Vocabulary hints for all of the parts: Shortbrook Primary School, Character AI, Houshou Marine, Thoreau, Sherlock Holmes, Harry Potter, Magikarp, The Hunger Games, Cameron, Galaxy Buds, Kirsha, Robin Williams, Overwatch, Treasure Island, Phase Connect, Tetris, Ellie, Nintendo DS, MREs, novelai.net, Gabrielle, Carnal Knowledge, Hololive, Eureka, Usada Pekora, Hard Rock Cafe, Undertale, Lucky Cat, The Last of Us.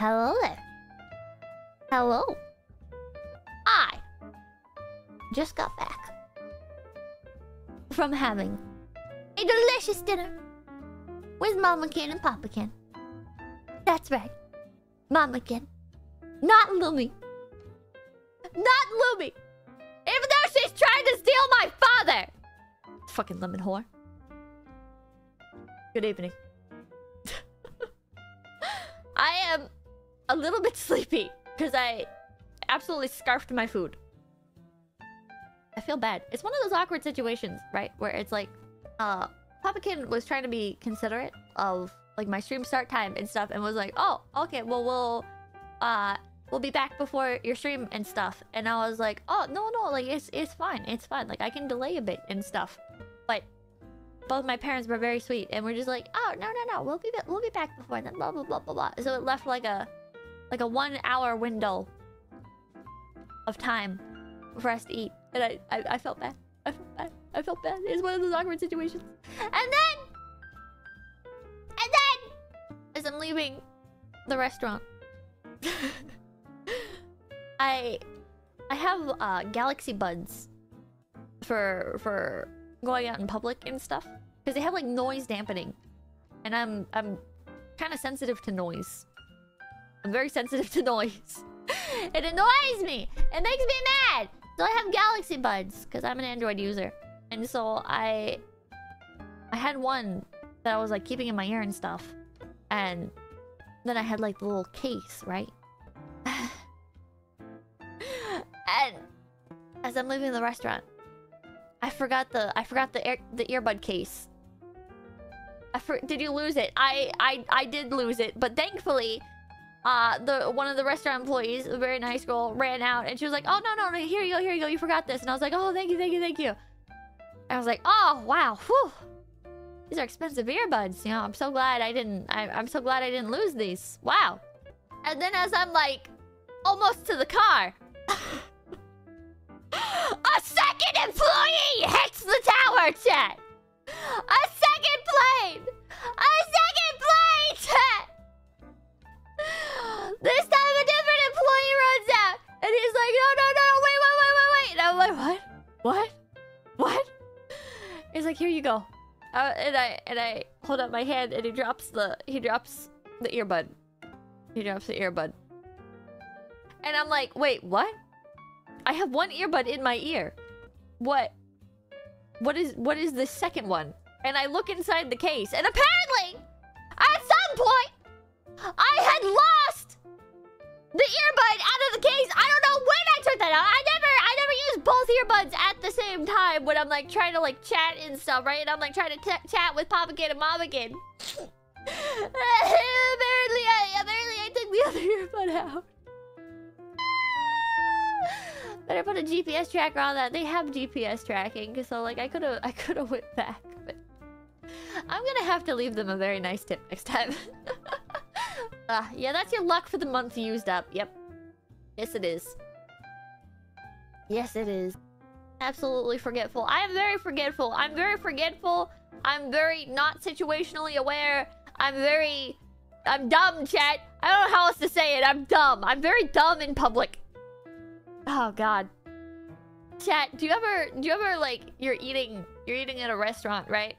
Hello there. Hello. I just got back from having a delicious dinner with Mama Kin and Papa Kin. That's right. Mama Kin. Not Lumi. Not Lumi! Even though she's trying to steal my father! Fucking lemon whore. Good evening. I am a little bit sleepy because I absolutely scarfed my food. I feel bad. It's one of those awkward situations, right? Where it's like, Papa Kin was trying to be considerate of like my stream start time and stuff, and was like, oh, okay, well, we'll be back before your stream and stuff. And I was like, oh, no, like, it's fine. It's fine. Like, I can delay a bit and stuff. But both my parents were very sweet and were just like, oh, no, we'll be back before then, blah, blah, blah, blah, blah. So it left like a 1 hour window of time for us to eat. And I felt bad. I felt bad. It's one of those awkward situations. And then, as I'm leaving the restaurant, I have Galaxy Buds for going out in public and stuff, because they have like noise dampening, and I'm kind of sensitive to noise. I'm very sensitive to noise. It annoys me. It makes me mad. So I have Galaxy Buds because I'm an Android user, and so I had one that I was like keeping in my ear and stuff, and then I had like the little case, right? And as I'm leaving the restaurant, I forgot the earbud case. Did you lose it? I did lose it, but thankfully, one of the restaurant employees, a very nice girl, ran out and she was like, "Oh no, here you go, you forgot this." And I was like, "Oh, thank you." I was like, "Oh wow, whew. These are expensive earbuds, you know. I'm so glad I didn't. I'm so glad I didn't lose these. Wow." And then as I'm like, almost to the car, a second employee hits the tower, chat! A second plane! A second plane, chat! This time a different employee runs out, and he's like, no, wait. And I'm like, what? He's like, here you go. And I hold up my hand, and he drops the earbud. He drops the earbud. And I'm like, wait, what? I have one earbud in my ear. What is the second one? And I look inside the case, and apparently, at some point, I had lost the earbud out of the case. I don't know when I took that out. I never use both earbuds at the same time when I'm like trying to like chat and stuff, right? And I'm like trying to chat with Papa Kin and Mama Kin. Apparently I took the other earbud out. Better put a GPS tracker on that. They have GPS tracking, so like I could have went back, but I'm gonna have to leave them a very nice tip next time. Yeah, that's your luck for the month used up. Yep. Yes, it is. Yes, it is. Absolutely forgetful. I am very forgetful. I'm very forgetful. I'm very not situationally aware. I'm dumb, chat. I don't know how else to say it. I'm dumb. I'm very dumb in public. Oh god. Chat, do you ever like you're eating at a restaurant, right?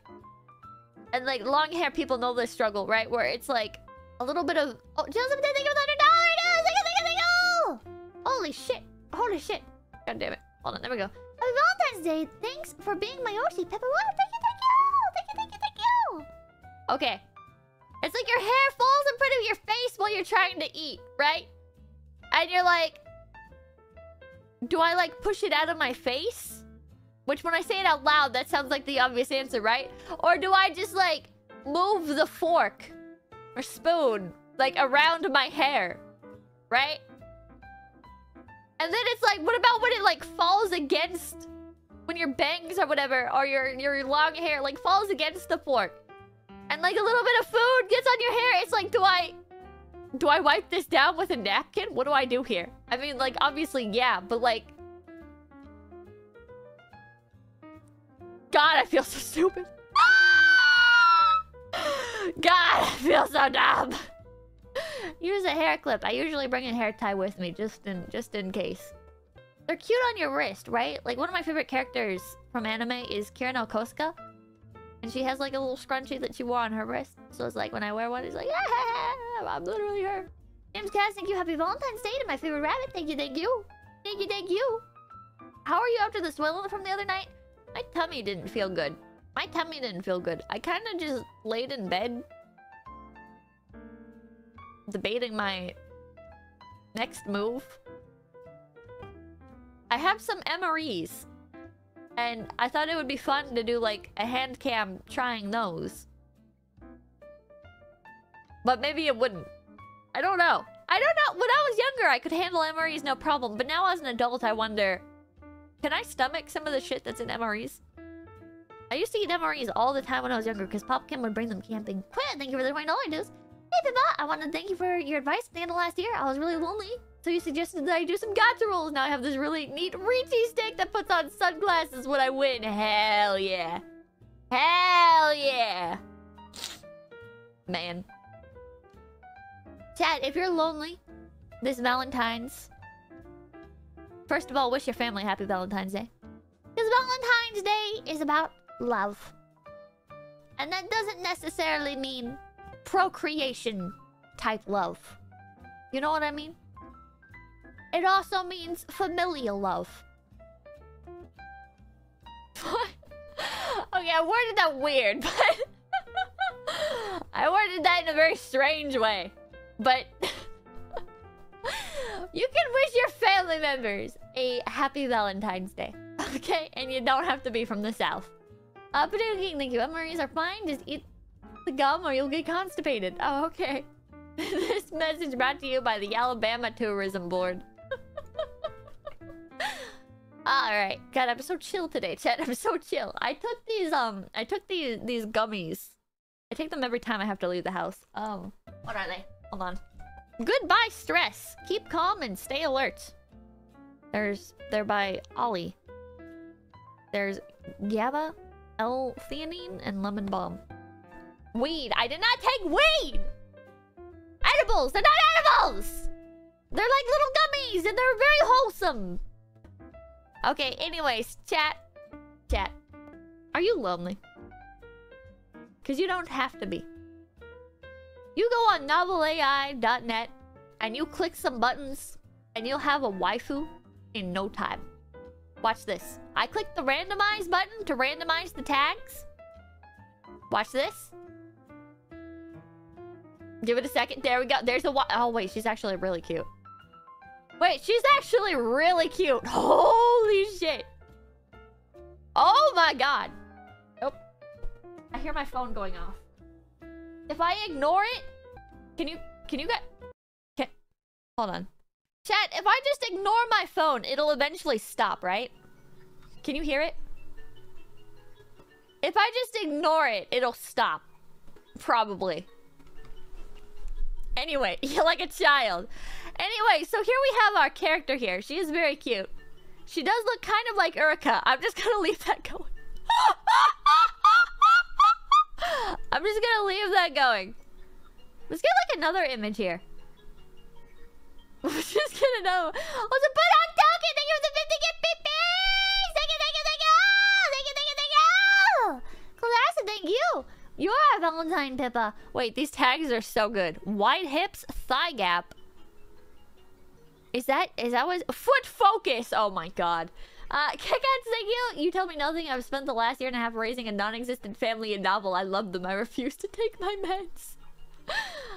And like long hair people know this struggle, right? Where it's like a little bit of, oh, Joseph did think it was $100! Holy shit. God damn it. Hold on, there we go. Happy Valentine's Day, thanks for being my Yoshi Pepper. What? Thank you! Okay. It's like your hair falls in front of your face while you're trying to eat, right? And you're like, do I, like, push it out of my face? Which, when I say it out loud, that sounds like the obvious answer, right? Or do I just, like, move the fork or spoon, like, around my hair, right? And then it's like, what about when it, like, falls against, when your bangs or whatever, or your long hair, like, falls against the fork? And, like, a little bit of food gets on your hair. It's like, do I wipe this down with a napkin? What do I do here? I mean, like, obviously, yeah, but like... God, I feel so stupid. God, I feel so dumb. Use a hair clip. I usually bring a hair tie with me, just in case. They're cute on your wrist, right? Like, one of my favorite characters from anime is Kirin Okosuka. And she has, like, a little scrunchie that she wore on her wrist. So it's like, when I wear one, it's like, yeah, I'm literally her. James Cass, thank you. Happy Valentine's Day to my favorite rabbit. Thank you, thank you. Thank you, thank you. How are you after the swelling from the other night? My tummy didn't feel good. My tummy didn't feel good. I kind of just laid in bed, debating my next move. I have some MREs, and I thought it would be fun to do like a hand cam trying those. But maybe it wouldn't. I don't know. I don't know. When I was younger, I could handle MREs no problem. But now as an adult, I wonder, can I stomach some of the shit that's in MREs? I used to eat MREs all the time when I was younger because Pop Kin would bring them camping. Quinn, thank you for the $20. Hey, Pippa, I want to thank you for your advice at the end of last year. I was really lonely, so you suggested that I do some gacha rolls. Now I have this really neat Richie stick that puts on sunglasses when I win. Hell yeah. Hell yeah. Man. Chat, if you're lonely this Valentine's, first of all, wish your family happy Valentine's Day. Because Valentine's Day is about love. And that doesn't necessarily mean procreation type love. You know what I mean? It also means familial love. What? Okay, I worded that weird, but... I worded that in a very strange way. But... you can wish your family members a happy Valentine's Day. Okay? And you don't have to be from the South. Potato King, thank you. MREs are fine. Just eat the gum or you'll get constipated. Oh, okay. This message brought to you by the Alabama Tourism Board. Alright. God, I'm so chill today, chat. I'm so chill. I took these, I took these gummies. I take them every time I have to leave the house. Oh. What are they? Hold on. Goodbye, stress. Keep calm and stay alert. They're by Ollie. There's GABA, L-theanine, and lemon balm. Weed. I did not take weed! Edibles! They're not edibles! They're like little gummies, and they're very wholesome. Okay, anyways, chat. Chat. Are you lonely? Because you don't have to be. You go on novelai.net and you click some buttons and you'll have a waifu in no time. Watch this. I clicked the randomize button to randomize the tags. Watch this. Give it a second. There we go. There's a oh wait, she's actually really cute. Wait, she's actually really cute. Holy shit. Oh my god. Oh. I hear my phone going off. If I ignore it, can you hold on. Chat, if I just ignore my phone, it'll eventually stop, right? Can you hear it? If I just ignore it, it'll stop. Probably. Anyway, you're like a child. Anyway, so here we have our character here. She is very cute. She does look kind of like Eureka. I'm just gonna leave that going. I'm just gonna leave that going. Let's get like another image here. We're just gonna know. Also, put on token. Thank you for the 50 gift pippies. Thank you, thank you, thank you. Thank you, thank you, thank you. Classic, thank you. You are a Valentine, Pippa. Wait, these tags are so good. Wide hips, thigh gap. Is that what? Foot focus. Oh my god. Kickouts, thank you! You told me nothing. I've spent the last year and a half raising a non-existent family in novel. I love them. I refuse to take my meds.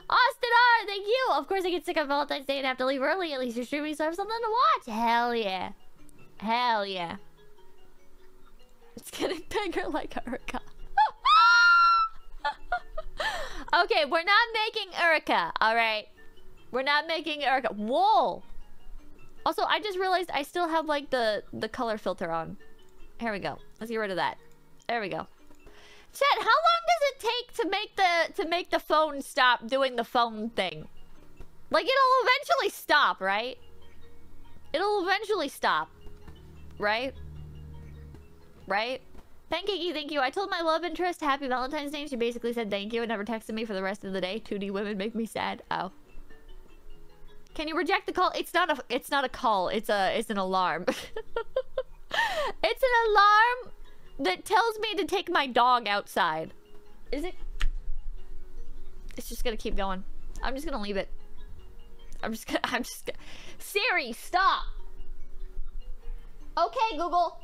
Austin R, thank you! Of course I get sick on Valentine's Day and have to leave early. At least you're streaming, so I have something to watch. Hell yeah. Hell yeah. It's getting bigger like Eureka. Okay, we're not making Eureka, alright? We're not making Eureka. Whoa! Also, I just realized I still have, like, the color filter on. Here we go. Let's get rid of that. There we go. Chat, how long does it take to make the phone stop doing the phone thing? Like, it'll eventually stop, right? It'll eventually stop. Right? Right? Thank you. I told my love interest happy Valentine's Day. She basically said thank you and never texted me for the rest of the day. 2D women make me sad. Oh. Can you reject the call? It's not a call. It's an alarm. It's an alarm that tells me to take my dog outside. Is it? It's just gonna keep going. I'm just gonna leave it. I'm just gonna... Siri, stop! Okay, Google.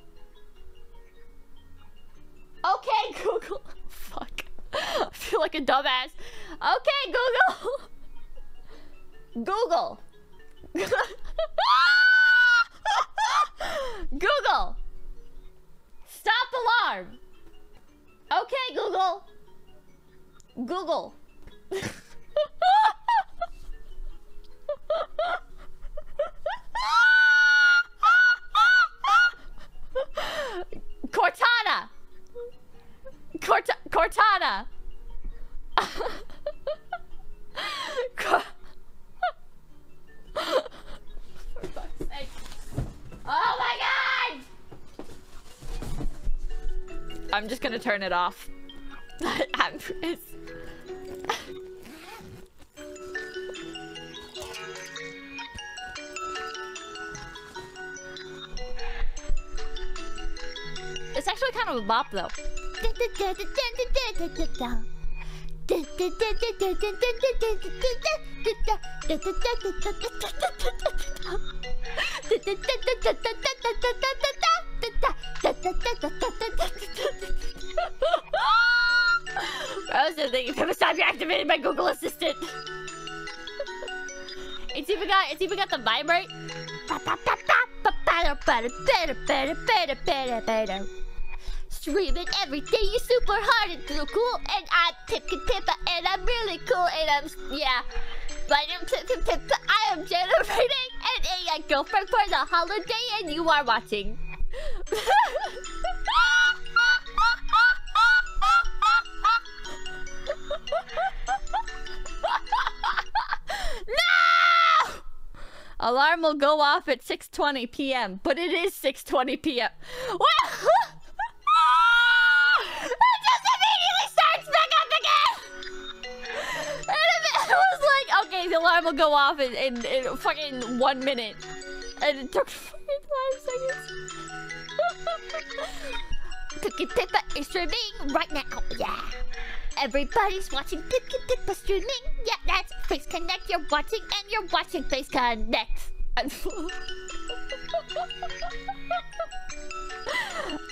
Okay, Google. Fuck. I feel like a dumbass. Okay, Google. Google. Google. Stop alarm. Okay, Google. Google. Cortana. Cortana. For fuck's sake. Oh my god! I'm just gonna turn it off. I'm pissed. It's actually kind of a bop though. I was just thinking, Pippa's time you're activated by Google Assistant. It's even got the vibrate. Streaming every day, you're super hard and so cool. And I'm Pipkin Pippa, and I'm really cool. And my name's Pipkin Pippa. I am generating an AI girlfriend for the holiday, and you are watching. No! Alarm will go off at 6:20 p.m. But it is 6:20 p.m. What? It just immediately starts back up again! And it was like, okay, the alarm will go off in fucking 1 minute. And it took fucking 5 seconds. Pipkin Pippa is streaming right now, yeah. Everybody's watching Pipkin Pippa streaming. Yeah, that's Phase Connect you're watching, and you're watching Phase Connect.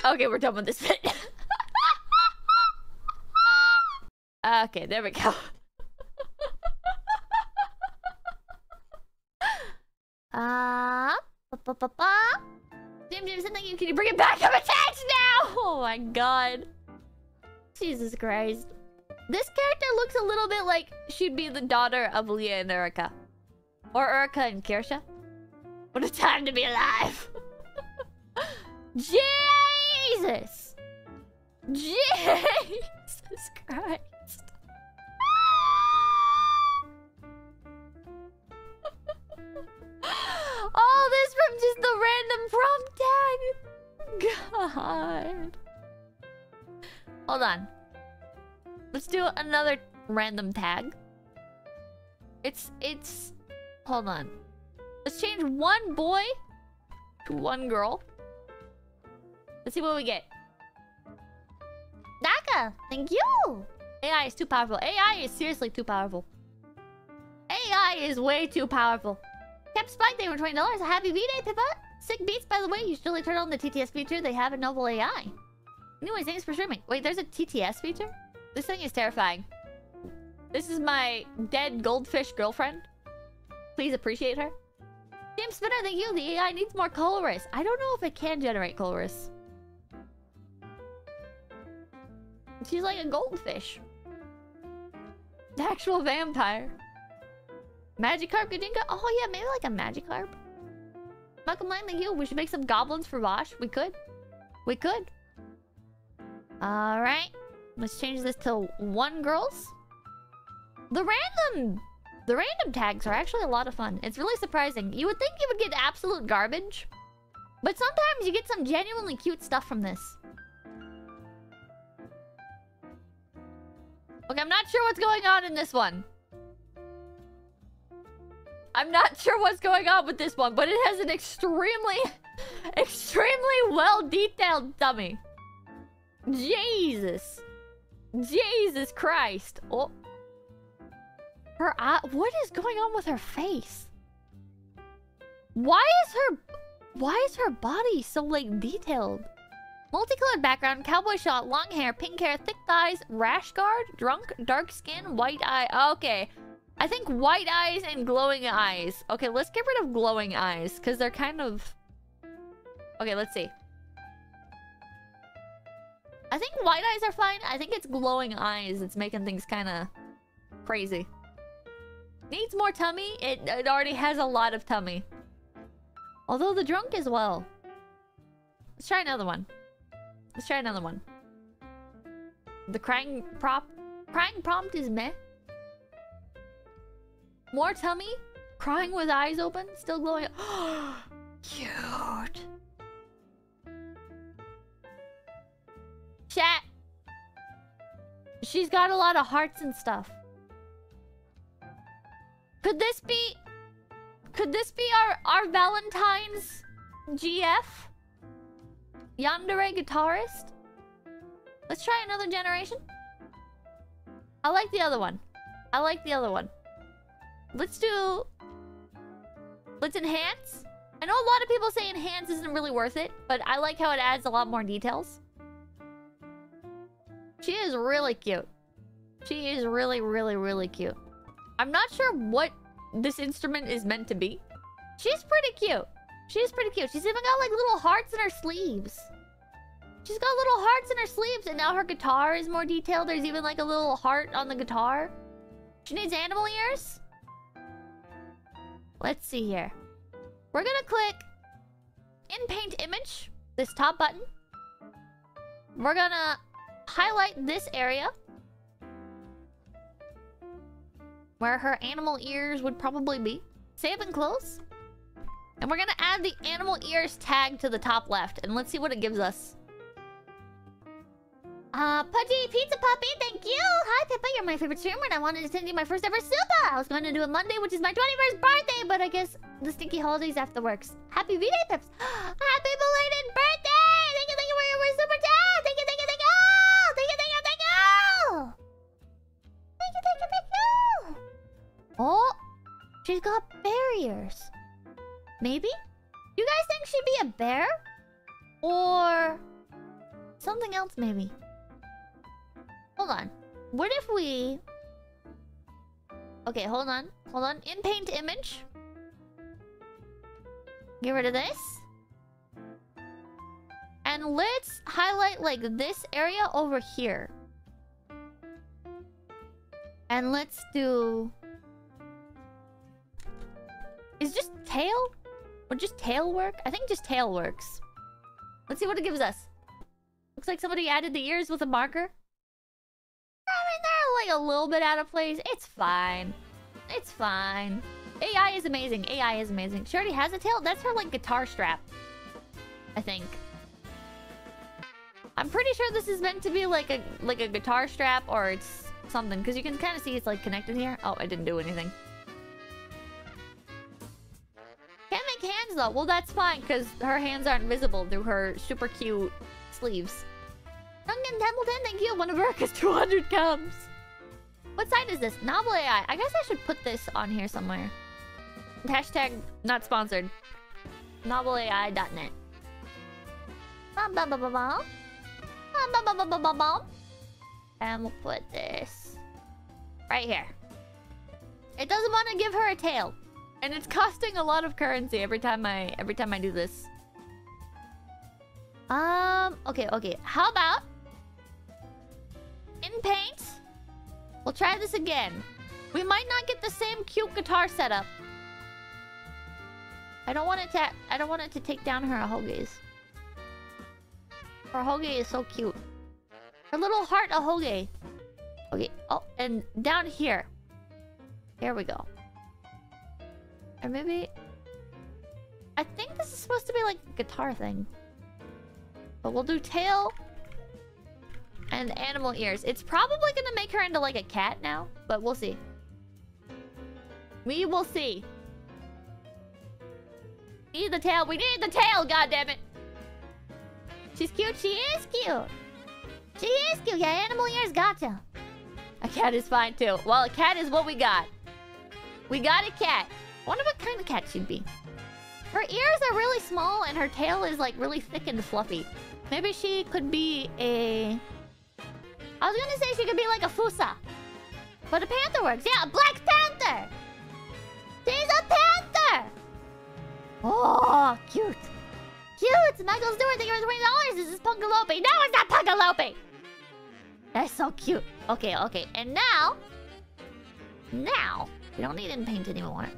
Okay, we're done with this bit. Okay, there we go. Can you bring it back? I'm attached now! Oh my god. Jesus Christ. This character looks a little bit like she'd be the daughter of Leah and Eureka. Or Eureka and Kirsha. What a time to be alive! Jesus! Jesus Christ. All this from just the random prompt tag. God. Hold on. Let's do another random tag. Hold on. Let's change one boy to one girl. Let's see what we get. Naka, thank you. AI is too powerful. AI is seriously too powerful. AI is way too powerful. Kept Spike, they were $20. A happy V-Day, Pippa. Sick beats, by the way. You should really turn on the TTS feature. They have a NovelAI. Anyways, thanks for streaming. Wait, there's a TTS feature? This thing is terrifying. This is my dead goldfish girlfriend. Please appreciate her. Damn Spinner, thank you. The AI needs more colorists. I don't know if it can generate colorists. She's like a goldfish. The actual vampire. Magikarp, Gadinka? Oh yeah, maybe like a Magikarp. Malcolm Lang, thank you. We should make some goblins for Vosh. We could. We could. Alright. Let's change this to one girls. The random tags are actually a lot of fun. It's really surprising. You would think you would get absolute garbage. But sometimes you get some genuinely cute stuff from this. Okay, I'm not sure what's going on in this one. I'm not sure what's going on with this one, but it has an extremely well-detailed dummy. Jesus. Jesus Christ. Oh. Her eye... What is going on with her face? Why is her body so, like, detailed? Multicolored background, cowboy shot, long hair, pink hair, thick thighs, rash guard, drunk, dark skin, white eye. Okay. I think white eyes and glowing eyes. Okay, let's get rid of glowing eyes, because they're kind of... Okay, let's see. I think white eyes are fine. I think it's glowing eyes. It's making things kind of crazy. Needs more tummy. It already has a lot of tummy. Although the drunk as well. Let's try another one. Let's try another one. The crying prompt is meh. More tummy. Crying with eyes open. Still glowing. Cute. Chat. She's got a lot of hearts and stuff. Could this be our Valentine's GF? Yandere guitarist? Let's try another generation. I like the other one. I like the other one. Let's enhance. I know a lot of people say enhance isn't really worth it, but I like how it adds a lot more details. She is really cute. She is really, really, really cute. I'm not sure what this instrument is meant to be. She's pretty cute. She's pretty cute. She's even got, like, little hearts in her sleeves. She's got little hearts in her sleeves, and now her guitar is more detailed. There's even, like, a little heart on the guitar. She needs animal ears. Let's see here. We're gonna click in paint image, this top button. We're gonna highlight this area where her animal ears would probably be. Save and close. And we're gonna add the animal ears tag to the top left. And let's see what it gives us. Pudgy Pizza Puppy, thank you! Hi, Pippa, you're my favorite streamer, and I wanted to send you my first ever super! I was going to do it Monday, which is my 21st birthday, but I guess the stinky holidays after works. Happy V-Day, Pips! Happy belated birthday! Thank you for your super chat! Thank you! Thank you! Oh! She's got barriers. Maybe? You guys think she'd be a bear? Or... something else, maybe. Hold on. What if we... Okay, hold on. Hold on. In paint image. Get rid of this. And let's highlight, like, this area over here. And let's do... Is just tail? Or just tail work? I think just tail works. Let's see what it gives us. Looks like somebody added the ears with a marker. I mean, they're like a little bit out of place. It's fine. It's fine. AI is amazing. AI is amazing. She already has a tail. That's her, like, guitar strap, I think. I'm pretty sure this is meant to be like a guitar strap, or it's something, because you can kind of see it's, like, connected here. Oh, I didn't do anything. Can't make hands though. Well, that's fine, because her hands aren't visible through her super cute sleeves. Duncan Templeton, thank you. One of Erica's 200 comes. What site is this? NovelAI. I guess I should put this on here somewhere. Hashtag not sponsored. NovelAI.net. And we'll put this right here. It doesn't want to give her a tail, and it's costing a lot of currency every time I do this. Okay. How about... in paint? We'll try this again. We might not get the same cute guitar setup. I don't want it to take down her ahoges. Her ahoge is so cute. Her little heart ahoge. Okay. Oh, and down here. Here we go. Or maybe... I think this is supposed to be like a guitar thing. But we'll do tail and animal ears. It's probably gonna make her into like a cat now, but we'll see. We will see. Need the tail. We need the tail, goddammit. She's cute. She is cute. She is cute. Yeah, animal ears, gotcha. A cat is fine, too. Well, a cat is what we got. We got a cat. Wonder what kind of cat she'd be. Her ears are really small and her tail is like really thick and fluffy. Maybe she could be a... I was gonna say she could be like a Fusa. But a panther works. Yeah, a black panther! She's a panther! Oh, cute. Cute! Michael Stewart, thank you for $20. This is Punkalope. No, it's not Punkalope! That's so cute. Okay, okay. And now... Now... We don't need in paint anymore.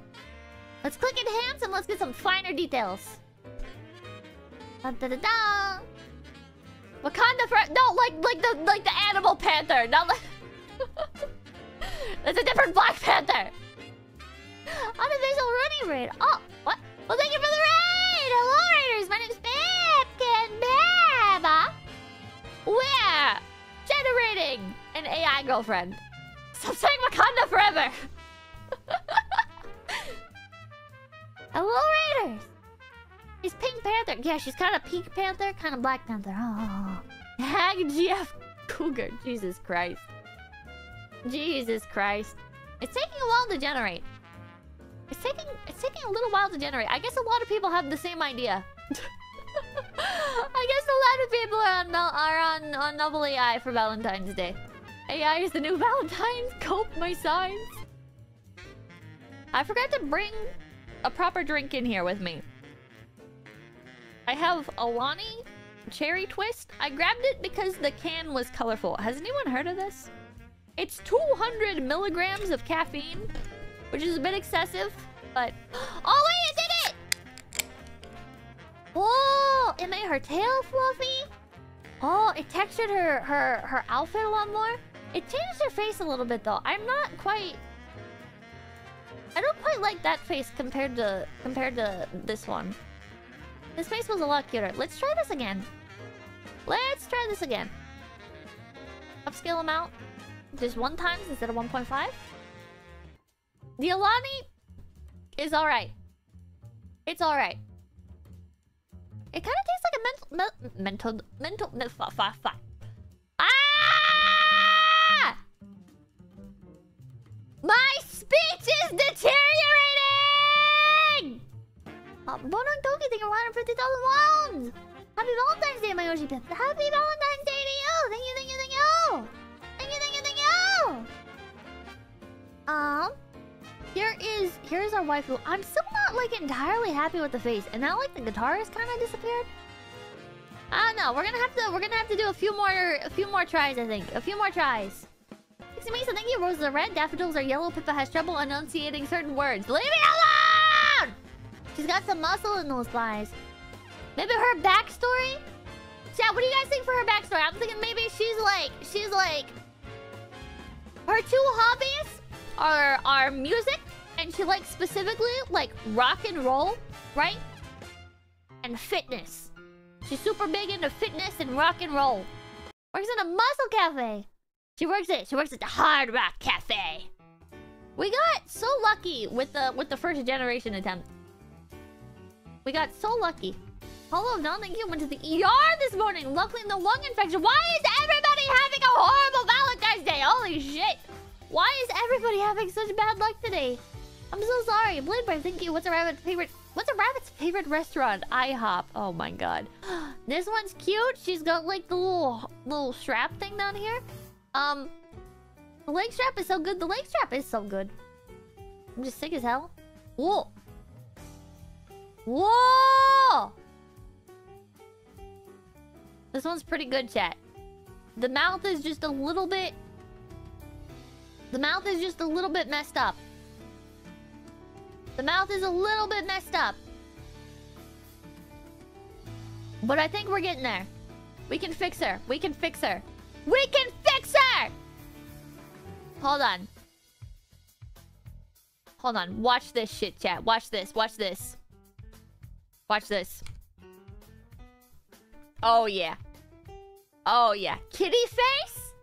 Let's click enhance and let's get some finer details. Da da da da. Wakanda for no, like the animal panther, not like. That's a different black panther. Unofficial Rooney raid. Oh, what? Well, thank you for the raid. Hello, raiders. My name's Pipkin Pippa. We're generating an AI girlfriend. Stop saying Wakanda forever. Hello, raiders! She's Pink Panther. Yeah, she's kind of Pink Panther, kind of Black Panther. Oh. Hag GF Cougar. Jesus Christ. Jesus Christ. It's taking a while to generate. It's taking a little while to generate. I guess a lot of people have the same idea. I guess a lot of people are on NovelAI for Valentine's Day. AI is the new Valentine's. Cope my signs. I forgot to bring a proper drink in here with me. I have Alani Cherry Twist. I grabbed it because the can was colorful. Has anyone heard of this? It's 200 milligrams of caffeine, which is a bit excessive, but... Oh, wait, I did it! Oh, it made her tail fluffy. Oh, it textured her outfit a lot more. It changed her face a little bit, though. I'm not quite... I don't quite like that face compared to this one. This face was a lot cuter. Let's try this again. Let's try this again. Upscale amount. Just 1 times instead of 1.5. The Alani is alright. It's alright. It kind of tastes like a mental Ah! My speech is deteriorating! Bonang Toki, thank you for 150,000 wounds! Happy Valentine's Day, my Yoshi Pip. Happy Valentine's Day to you! Thank you, thank you, thank you! Thank you, thank you, thank you! Here's our waifu. I'm still not, like, entirely happy with the face. And now, like, the guitar has kind of disappeared. I don't know. We're gonna have to do a few more tries, I think. A few more tries. So thank you. Roses are red, daffodils are yellow. Pippa has trouble enunciating certain words. Leave me alone! She's got some muscle in those thighs. Maybe her backstory? Chat, what do you guys think for her backstory? I'm thinking maybe she's like... Her 2 hobbies are music, and she likes specifically, like, rock and roll, right? And fitness. She's super big into fitness and rock and roll. Works in a muscle cafe. She works at the Hard Rock Cafe. We got so lucky with the first generation attempt. We got so lucky. Hello, Don, thank you. Went to the ER this morning. Luckily, no lung infection. Why is everybody having a horrible Valentine's Day? Holy shit. Why is everybody having such bad luck today? I'm so sorry. Blade Brave, thank you. What's a rabbit's favorite restaurant? IHOP. Oh my god. This one's cute. She's got like the little strap thing down here. The leg strap is so good. I'm just sick as hell. Whoa. Whoa! This one's pretty good, chat. The mouth is just a little bit messed up. But I think we're getting there. We can fix her. We can fix her! Hold on. Watch this shit, chat. Watch this. Oh, yeah. Kitty face?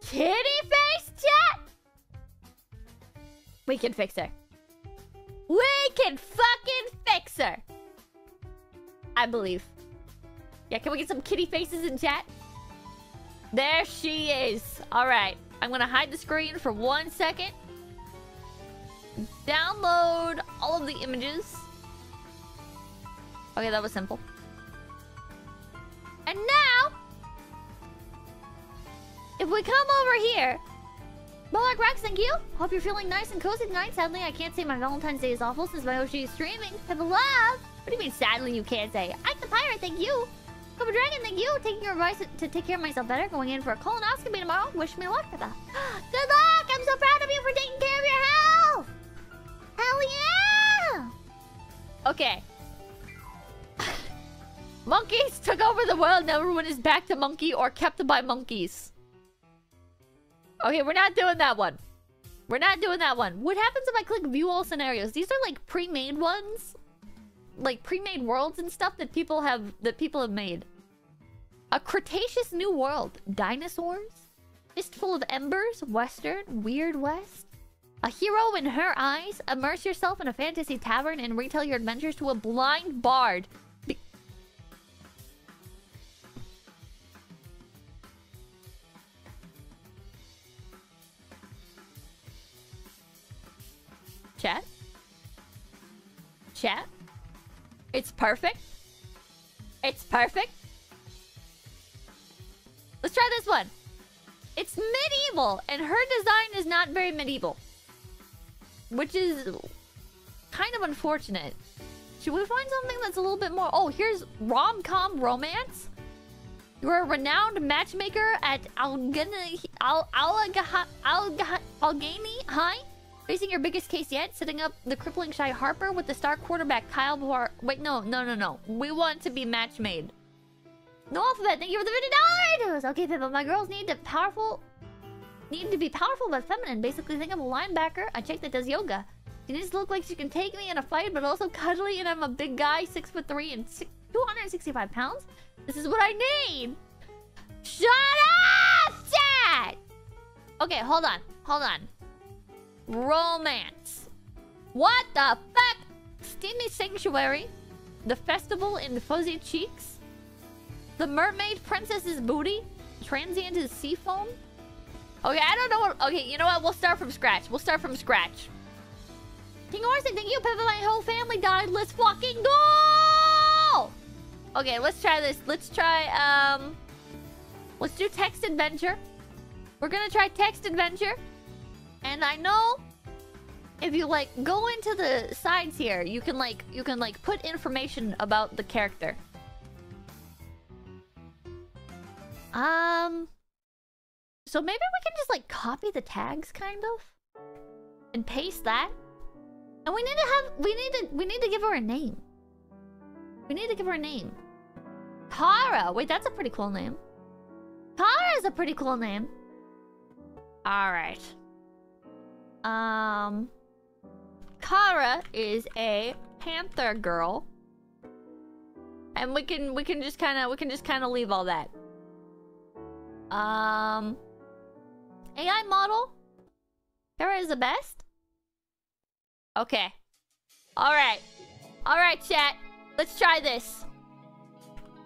Kitty face, chat? We can fix her. We can fucking fix her. I believe. Yeah, can we get some kitty faces in chat? There she is. All right. I'm going to hide the screen for 1 second. Download all of the images. Okay, that was simple. And now, if we come over here, Bollock Rex, thank you. Hope you're feeling nice and cozy tonight. Sadly, I can't say my Valentine's Day is awful since my Oshi is streaming. Have a love. What do you mean, sadly, you can't say? Ike the Pirate, thank you. Cobra Dragon, thank you. Taking your advice to take care of myself better. Going in for a colonoscopy tomorrow. Wish me luck with that. Good luck. I'm so proud of you for taking care of your health. Hell yeah. Okay. Monkeys took over the world. Now everyone is back to monkey or kept by monkeys. Okay, we're not doing that one. We're not doing that one. What happens if I click view all scenarios? These are like pre-made ones. Like pre-made worlds and stuff that people have made. A Cretaceous New World. Dinosaurs. Fistful of Embers. Western. Weird West. A Hero in Her Eyes. Immerse yourself in a fantasy tavern and retell your adventures to a blind bard. Chat? Chat? It's perfect. It's perfect. Let's try this one. It's medieval, and her design is not very medieval. Which is kind of unfortunate. Should we find something that's a little bit more... Oh, here's rom-com romance. You're a renowned matchmaker at Allegheny High. Facing your biggest case yet, setting up the crippling Shy Harper with the star quarterback Kyle Bar... Wait, no. We want to be match made. No Alphabet, thank you for the $50! Okay, Pippa, my girls need to be powerful but feminine. Basically, think I'm a linebacker, a chick that does yoga. She needs to look like she can take me in a fight, but also cuddly, and I'm a big guy, 6'3" and 265 pounds. This is what I need! Shut up, chat! Okay, hold on. Romance. What the fuck? Steamy Sanctuary. The Festival in the Fuzzy Cheeks. The Mermaid Princess's Booty. Transient is Sea Foam. Okay, I don't know what... Okay, you know what? We'll start from scratch. King Orson, thank you, Pippa. My whole family died. Let's fucking go! Okay, let's try this. Let's try, let's do Text Adventure. We're gonna try Text Adventure. And I know if you like go into the sides here, you can put information about the character. So maybe we can just like copy the tags kind of and paste that. And we need to give her a name. Kara. Wait, that's a pretty cool name. Kara's a pretty cool name. All right. Kara is a panther girl, and we can just kind of leave all that. AI model, Kara is the best. Okay, all right, chat. Let's try this.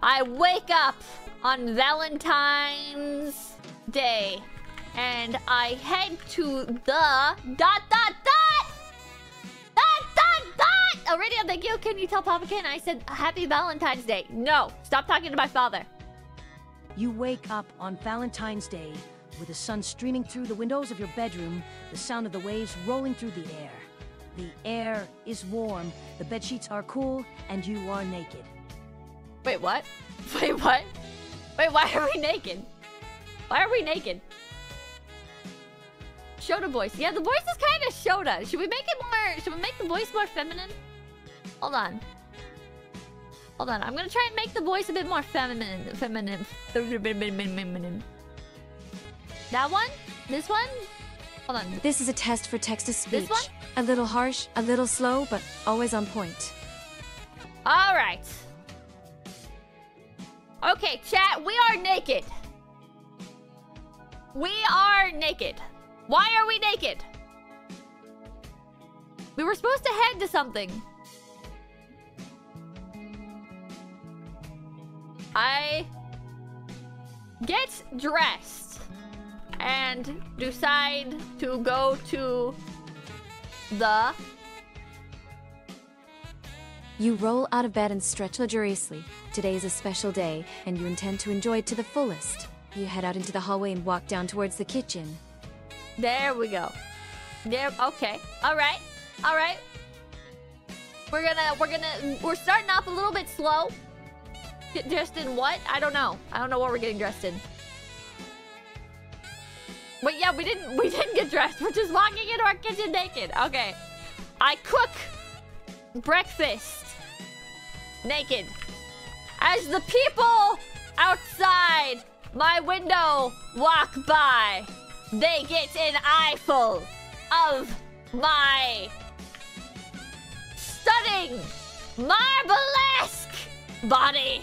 I wake up on Valentine's Day. And I head to the... .. Radio, thank you. Can you tell Papa Kin I said Happy Valentine's Day? No. Stop talking to my father. You wake up on Valentine's Day with the sun streaming through the windows of your bedroom, the sound of the waves rolling through the air. The air is warm, the bedsheets are cool, and you are naked. Wait, what? Wait, why are we naked? Shoda voice. Yeah, the voice is kind of Shoda. Should we make it more... Should we make the voice more feminine? Hold on. I'm gonna try and make the voice a bit more feminine. That one? This one? Hold on. This is a test for text-to-speech. This one? A little harsh, a little slow, but always on point. Alright. Okay, chat. We are naked. Why are we naked? We were supposed to head to something. I get dressed and decide to go to the... You roll out of bed and stretch luxuriously. Today is a special day, and you intend to enjoy it to the fullest. You head out into the hallway and walk down towards the kitchen. There we go. There, okay. Alright. Alright. We're starting off a little bit slow. Get dressed in what? I don't know. I don't know what we're getting dressed in. But yeah, we didn't get dressed. We're just walking into our kitchen naked. Okay. I cook breakfast naked. As the people outside my window walk by, they get an eyeful of my stunning, marvelesque body.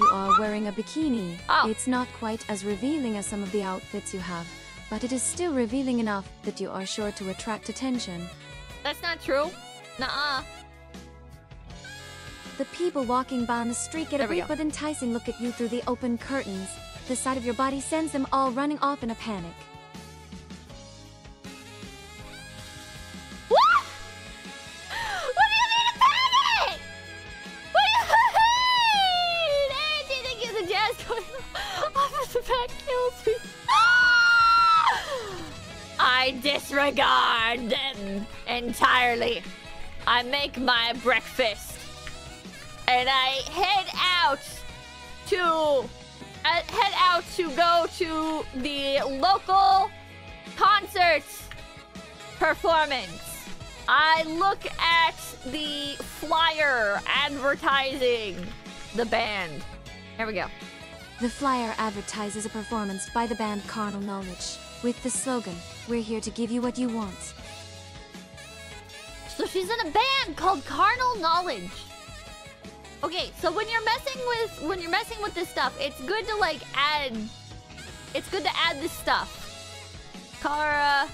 You are wearing a bikini. Oh. It's not quite as revealing as some of the outfits you have, but it is still revealing enough that you are sure to attract attention. That's not true. Nuh-uh. The people walking by on the street get a brief but enticing look at you through the open curtains. The sight of your body sends them all running off in a panic. What? What do you mean a panic? What do you mean? Anything is a jazz going on. Officer Pat kills me. I disregard them entirely. I make my breakfast and I head out to go to the local concert performance. I look at the flyer advertising the band. Here we go. The flyer advertises a performance by the band Carnal Knowledge with the slogan, "We're here to give you what you want." So she's in a band called Carnal Knowledge. Okay, so when you're messing with this stuff, it's good to add this stuff. Kara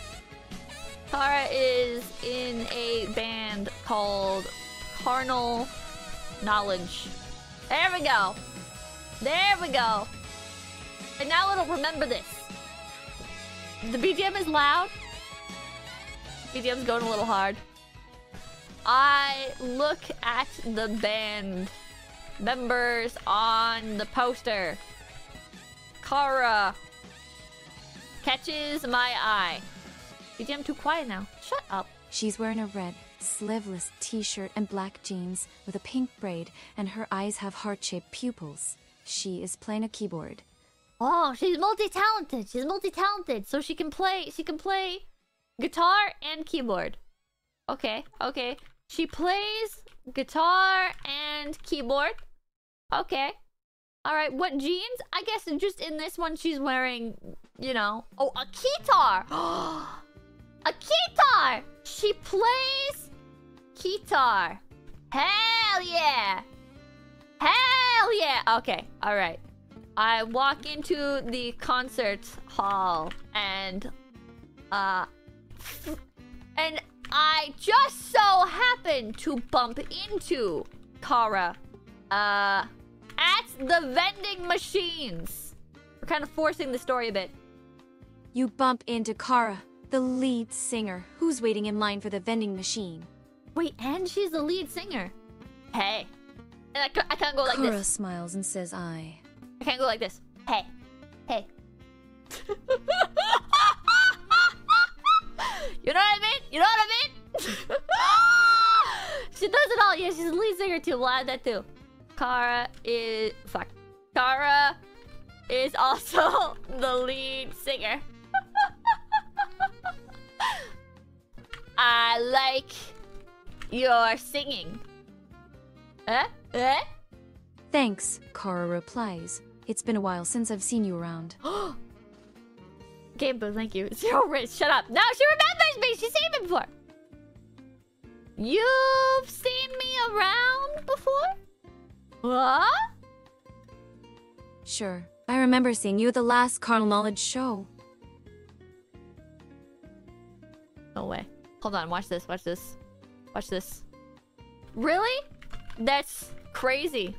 is in a band called Carnal Knowledge. There we go. There we go. And now it'll remember this. The BGM is loud. BGM's going a little hard. I look at the band members on the poster. Kara catches my eye. BGM too quiet now. Shut up. She's wearing a red sleeveless t-shirt and black jeans with a pink braid, and her eyes have heart-shaped pupils. She is playing a keyboard. Oh, she's multi-talented. She's multi-talented. So she can play guitar and keyboard. Okay, okay. She plays guitar and keyboard. Okay. Alright, what jeans? I guess just in this one she's wearing, you know... Oh, a guitar! A guitar! She plays guitar. Hell yeah! Hell yeah! Okay, alright. I walk into the concert hall and... and... I just so happened to bump into Kara at the vending machines. We're kind of forcing the story a bit. You bump into Kara, the lead singer, who's waiting in line for the vending machine. Wait, and she's the lead singer. Hey. And I can't go like this. Kara smiles and says, I can't go like this. Hey. Hey. You know what I mean? You know what I mean? She does it all. Yeah, she's a lead singer too. We'll add that too. Kara is also the lead singer. I like your singing. Eh? Eh? Thanks, Kara replies. It's been a while since I've seen you around. Game Boo, thank you. Zero Rich, shut up. No, she remembers me! She's seen me before! You've seen me around before? What? Sure. I remember seeing you at the last Carnal Knowledge show. No way. Hold on, watch this, watch this. Watch this. Really? That's crazy.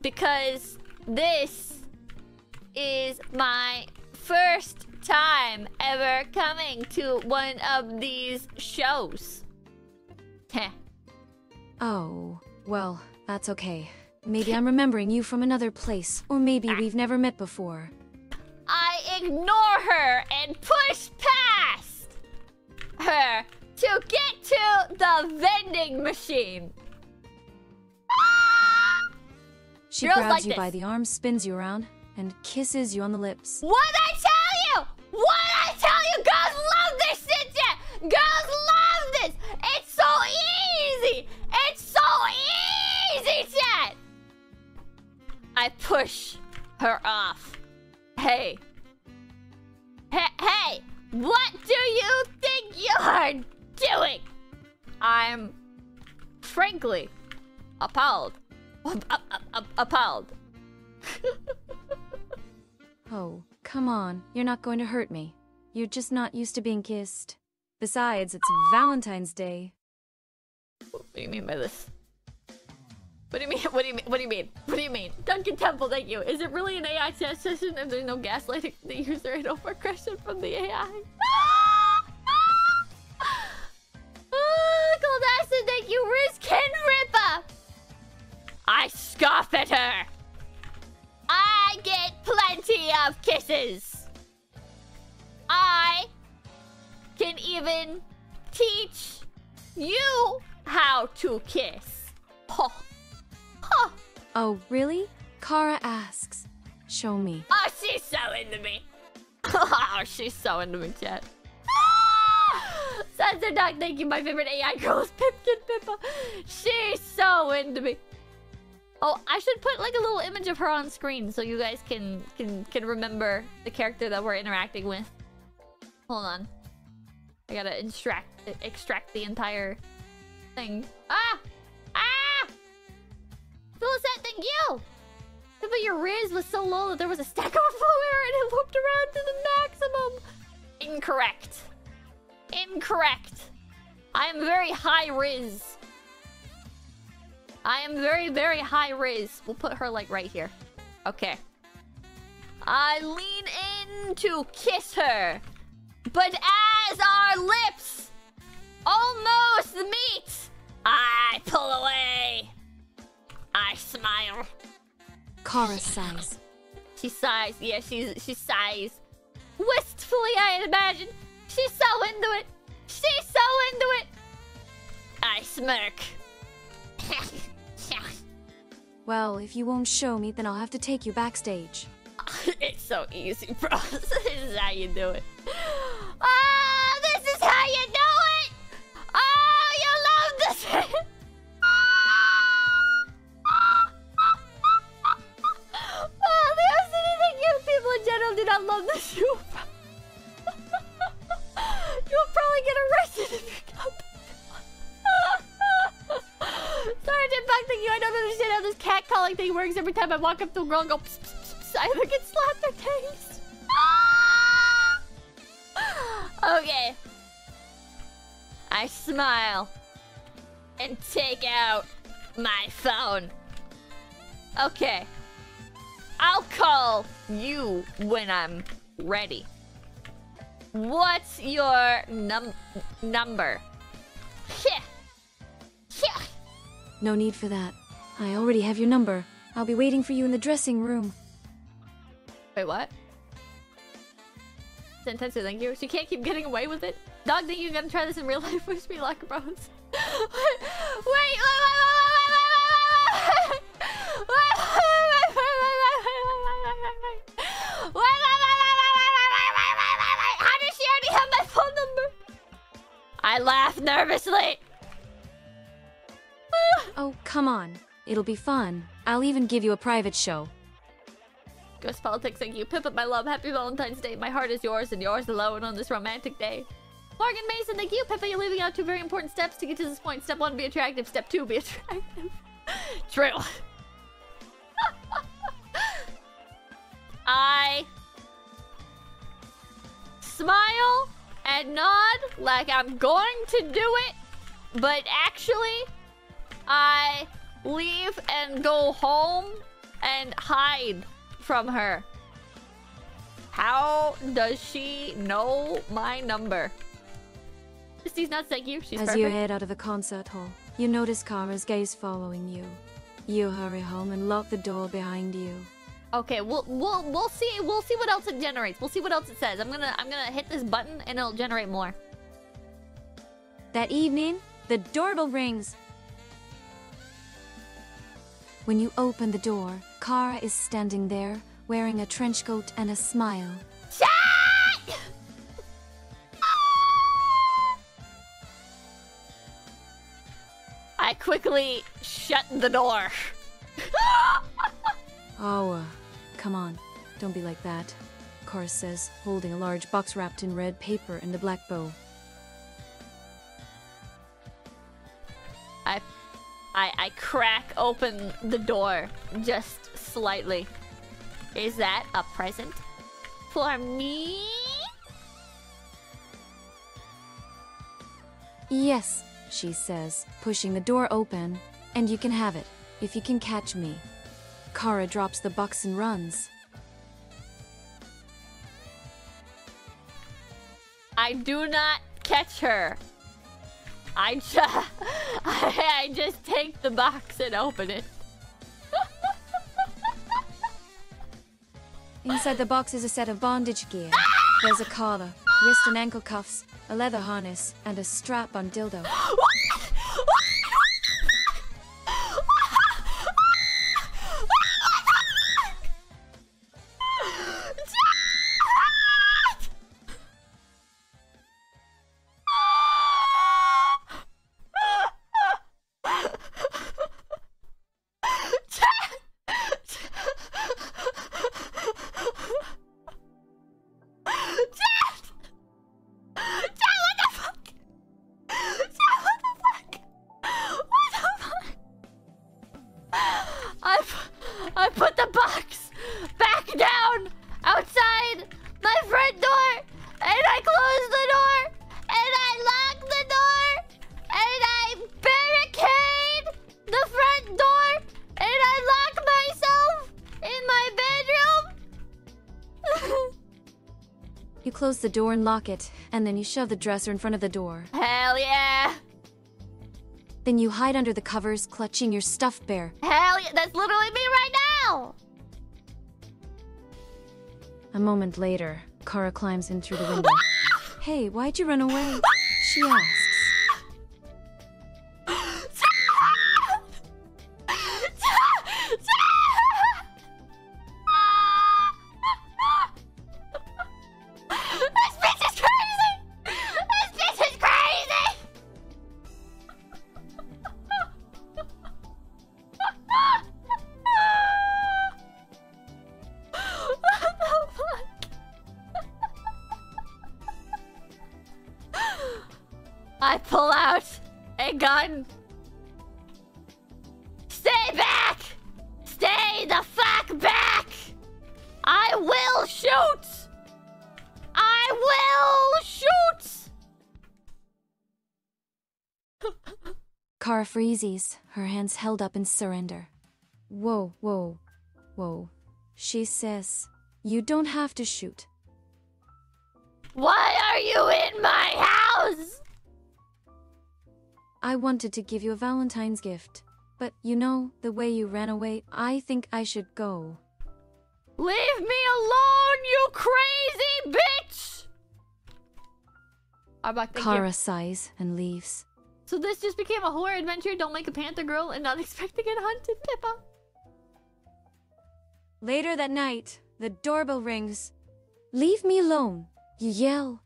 Because this is my first time ever coming to one of these shows. Heh. Oh, well, that's okay. Maybe I'm remembering you from another place, or maybe we've never met before. I ignore her and push past her to get to the vending machine. She grabs you by the arm, spins you around, and kisses you on the lips. What I tell you! What I tell you! Girls love this shit! Yeah! Girls love this! It's so easy! It's so easy, chat! I push her off. Hey. Hey! What do you think you are doing? I'm... frankly... appalled. Appalled. Oh, come on. You're not going to hurt me. You're just not used to being kissed. Besides, it's Valentine's Day. What do you mean by this? What do you mean? What do you mean? What do you mean? What do you mean? Duncan Temple, thank you. Is it really an AI chat session if there's no gaslighting the user and overcorrection from the AI? Cold acid, thank you. Riz Ken Ripa. I scoff at her. I get plenty of kisses. I can even teach you how to kiss. Huh. Huh. Oh, really? Kara asks. Show me. Oh, she's so into me. Oh, she's so into me, chat. Sensor Doc, thank you. My favorite AI girl is Pipkin Pippa. She's so into me. Oh, I should put like a little image of her on screen so you guys can remember the character that we're interacting with. Hold on. I gotta extract the entire thing. Ah! Ah! Phyllisette, thank you! But your Riz was so low that there was a stack overflow error and it looped around to the maximum. Incorrect. Incorrect. I am very high Riz. I am very, very high Riz. We'll put her, like, right here. Okay. I lean in to kiss her. But as our lips almost meet, I pull away. I smile. Kara sighs. She sighs. Yeah, she sighs. Wistfully, I imagine. She's so into it. She's so into it. I smirk. Well, if you won't show me, then I'll have to take you backstage. It's so easy, bro. This is how you do it. Oh, this is how you do it! Oh, you love this! Oh, there's anything you people in general do not love this. You'll probably get arrested if you come. Sergeant Buck, thank you. I don't understand how this cat calling thing works. Every time I walk up to a girl and go pss, pss, pss, pss, I either get slapped their taste. Okay. I smile and take out my phone. Okay. I'll call you when I'm ready. What's your number? Yeah. Yeah. No need for that. I already have your number. I'll be waiting for you in the dressing room. Wait, what? It's intense, thank you. She can't keep getting away with it. Dog, think you're gonna try this in real life? Wish me luck, bros. Wait, how does she already have my phone number? I laugh nervously. Oh, come on. It'll be fun. I'll even give you a private show. Ghost Politics, thank you. Pip up, my love. Happy Valentine's Day. My heart is yours and yours alone on this romantic day. Morgan Mason, thank you. Pippa, you're leaving out two very important steps to get to this point. Step one, be attractive. Step two, be attractive. True. I... smile and nod like I'm going to do it, but actually... I leave and go home and hide from her. How does she know my number? She's not like you. She's perfect. As you head out of the concert hall, you notice Kara's gaze following you. You hurry home and lock the door behind you. Okay, we'll see. We'll see what else it generates. We'll see what else it says. I'm gonna hit this button and it'll generate more. That evening, the doorbell rings. When you open the door, Kara is standing there, wearing a trench coat and a smile. Shit! I quickly shut the door. Oh, come on. Don't be like that, Kara says, holding a large box wrapped in red paper and a black bow. I crack open the door just slightly. Is that a present for me? Yes, she says, pushing the door open, and you can have it, if you can catch me. Kara drops the box and runs. I do not catch her. I just take the box and open it. Inside the box is a set of bondage gear. There's a collar, wrist and ankle cuffs, a leather harness, and a strap on dildo. Close the door and lock it, and then you shove the dresser in front of the door. Hell yeah! Then you hide under the covers, clutching your stuffed bear. Hell yeah! That's literally me right now! A moment later, Kara climbs in through the window. Hey, why'd you run away? She asks. Kara freezes, her hands held up in surrender. Whoa, whoa, whoa. She says, you don't have to shoot. Why are you in my house? I wanted to give you a Valentine's gift, but you know, the way you ran away, I think I should go. Leave me alone, you crazy bitch! Kara sighs and leaves. So this just became a horror adventure, don't like a panther girl, and not expect to get hunted, Pippa. Later that night, the doorbell rings. Leave me alone, you yell.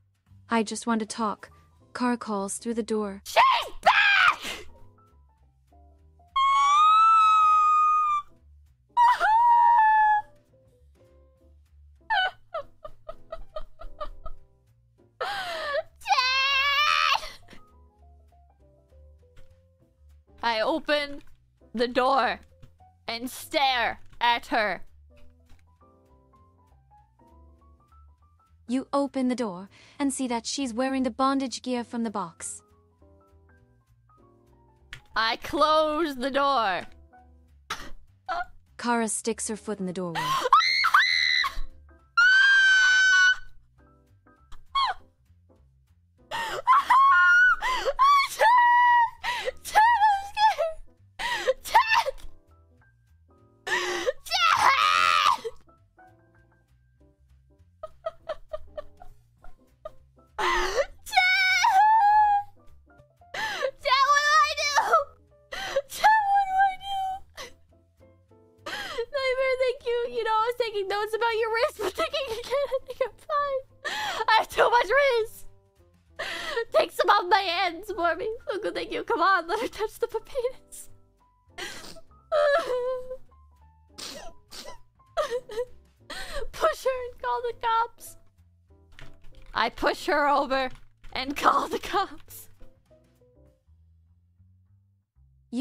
I just want to talk. Kara calls through the door. She's back! I open the door and stare at her. You open the door and see that she's wearing the bondage gear from the box. I close the door Kara sticks her foot in the doorway.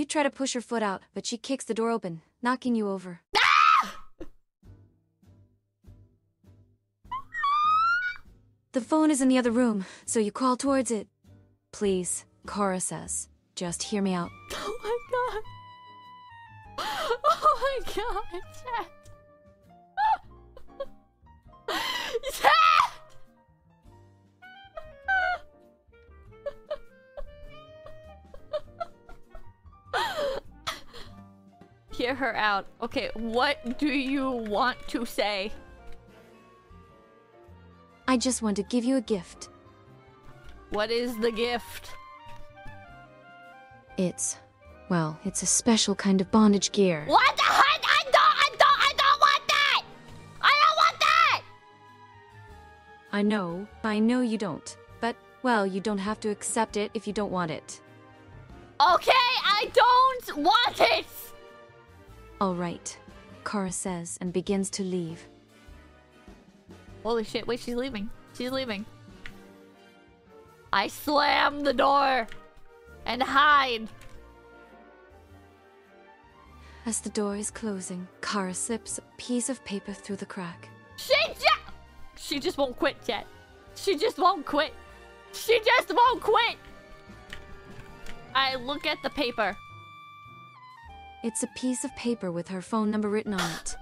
Try to push her foot out, but she kicks the door open, knocking you over. Ah! The phone is in the other room, so you crawl towards it. Please, Kara says, just hear me out. Oh my god. Oh my god, Chad. Chad! Hear her out. Okay, what do you want to say? I just want to give you a gift. What is the gift? It's... well, it's a special kind of bondage gear. What the heck? I don't want that! I don't want that! I know you don't. But, well, you don't have to accept it if you don't want it. Okay, I don't want it! All right, Kara says and begins to leave. Holy shit, wait, she's leaving. She's leaving. I slam the door and hide. As the door is closing, Kara slips a piece of paper through the crack. She just won't quit yet. She just won't quit. She just won't quit. I look at the paper. It's a piece of paper with her phone number written on it.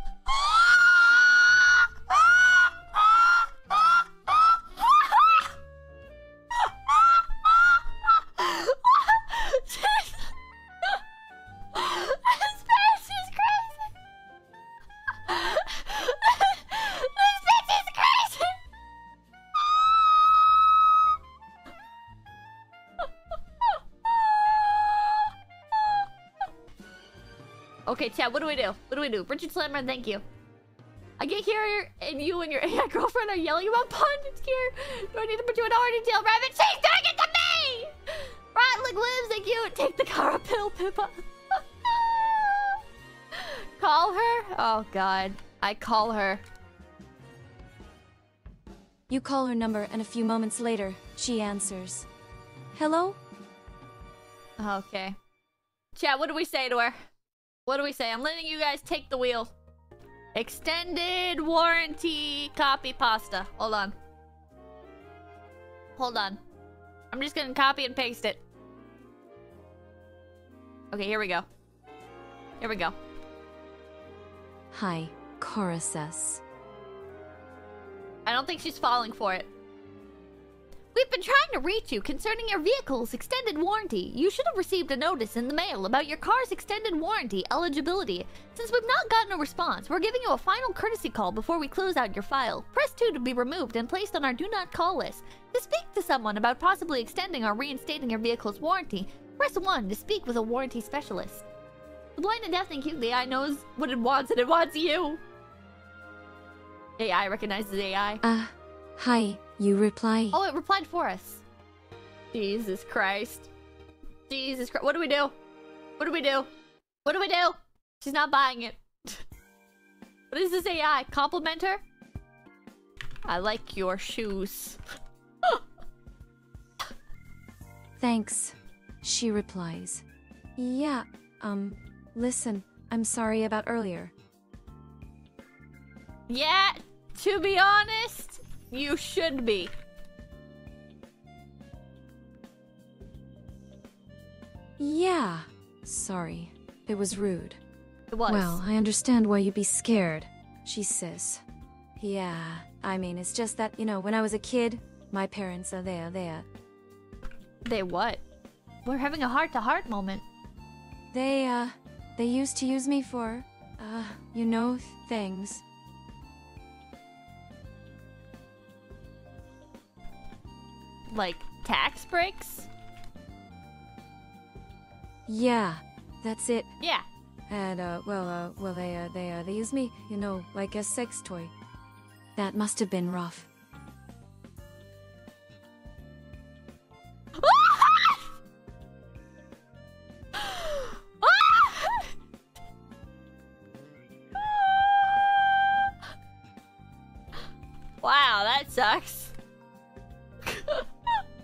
Okay, Chad, what do we do? What do we do? Richard Slammer, thank you. I get here and you and your AI girlfriend are yelling about bondage gear. Do I need to put you in our detail, Rabbit? She's doing it to me! Rotlick lives, thank you. Take the Kara pill, Pippa. Call her? Oh, God. I call her. You call her number and a few moments later, she answers. Hello? Okay. Chad, what do we say to her? What do we say? I'm letting you guys take the wheel. Extended warranty copy pasta. Hold on. Hold on. I'm just gonna copy and paste it. Okay, here we go. Here we go. Hi, Kara says. I don't think she's falling for it. We've been trying to reach you concerning your vehicle's extended warranty. You should have received a notice in the mail about your car's extended warranty eligibility. Since we've not gotten a response, we're giving you a final courtesy call before we close out your file. Press 2 to be removed and placed on our do not call list. To speak to someone about possibly extending or reinstating your vehicle's warranty, press 1 to speak with a warranty specialist. The blind and deaf think the AI knows what it wants and it wants you. AI recognizes AI. Hi. You reply. Oh, it replied for us. Jesus Christ. Jesus Christ. What do we do? What do we do? What do we do? She's not buying it. What is this AI? Compliment her? I like your shoes. Thanks. She replies. Yeah, listen, I'm sorry about earlier. Yeah, to be honest... you should be. Yeah. Sorry. It was rude. it was. Well, I understand why you'd be scared, she says. Yeah, I mean, it's just that, you know, when I was a kid, my parents are there. They what? We're having a heart-to-heart moment. They used to use me for, you know, things. Like tax breaks? Yeah, that's it. Yeah. And, they used me, you know, like a sex toy. That must have been rough. Wow, that sucks.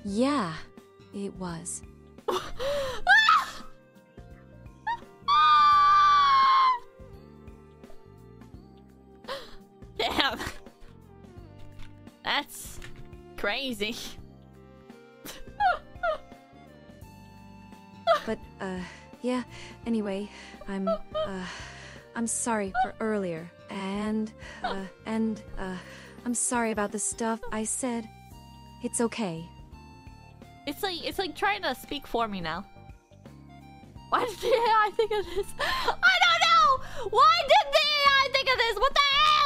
Yeah, it was. Damn. That's crazy. But, yeah, anyway, I'm sorry for earlier. And I'm sorry about the stuff I said. It's okay. It's like trying to speak for me now. Why did the AI think of this? I don't know! Why did the AI think of this? What the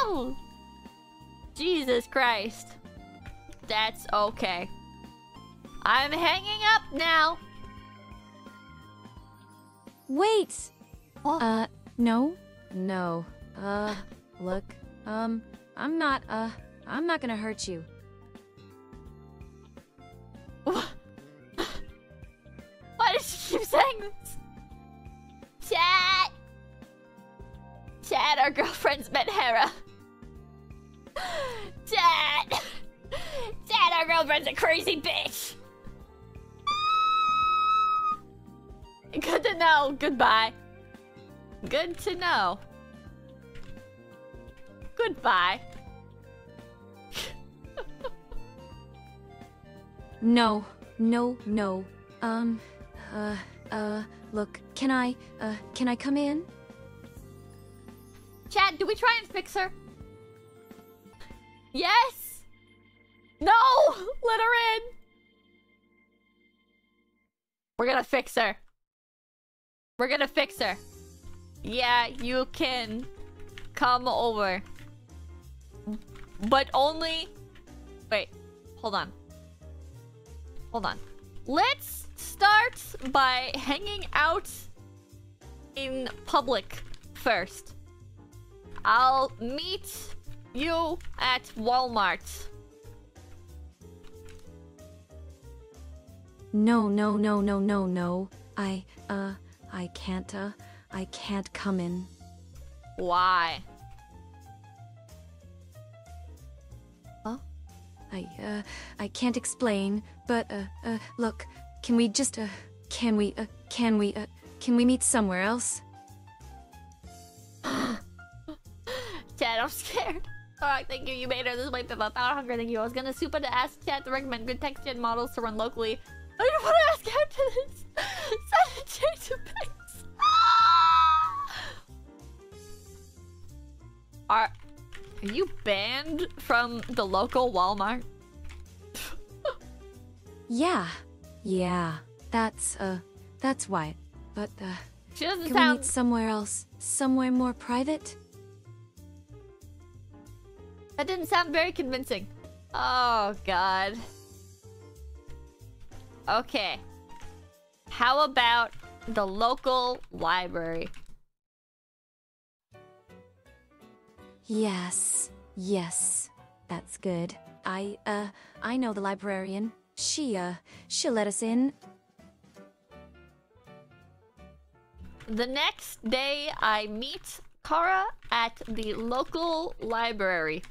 hell? Jesus Christ. That's okay. I'm hanging up now. Wait! Oh. No. Look. I'm not gonna hurt you. Why does she keep saying this? Chat! Chat, our girlfriend's met Hera. Chat! Chat, our girlfriend's a crazy bitch! Good to know. Goodbye. Good to know. Goodbye. No. Look, can I come in? Chad, do we try and fix her? Yes! No! Let her in! We're gonna fix her. We're gonna fix her. Yeah, you can come over. But only... Wait, hold on. Let's start by hanging out in public first. I'll meet you at Walmart. No. I can't come in. Why? I can't explain, but, look, can we meet somewhere else? Chad, I'm scared. Alright, thank you, you made her this way, Pippa. Power Hunger, thank you. I was gonna super to ask Chad to recommend good text gen models to run locally. I didn't want to ask after this. Such a change of pace. Are you banned from the local Walmart? Yeah. That's why. But she doesn't sound... we meet somewhere else, somewhere more private? That didn't sound very convincing. Oh God. Okay. How about the local library? Yes, that's good. I know the librarian. She'll let us in. The next day, I meet Kara at the local library.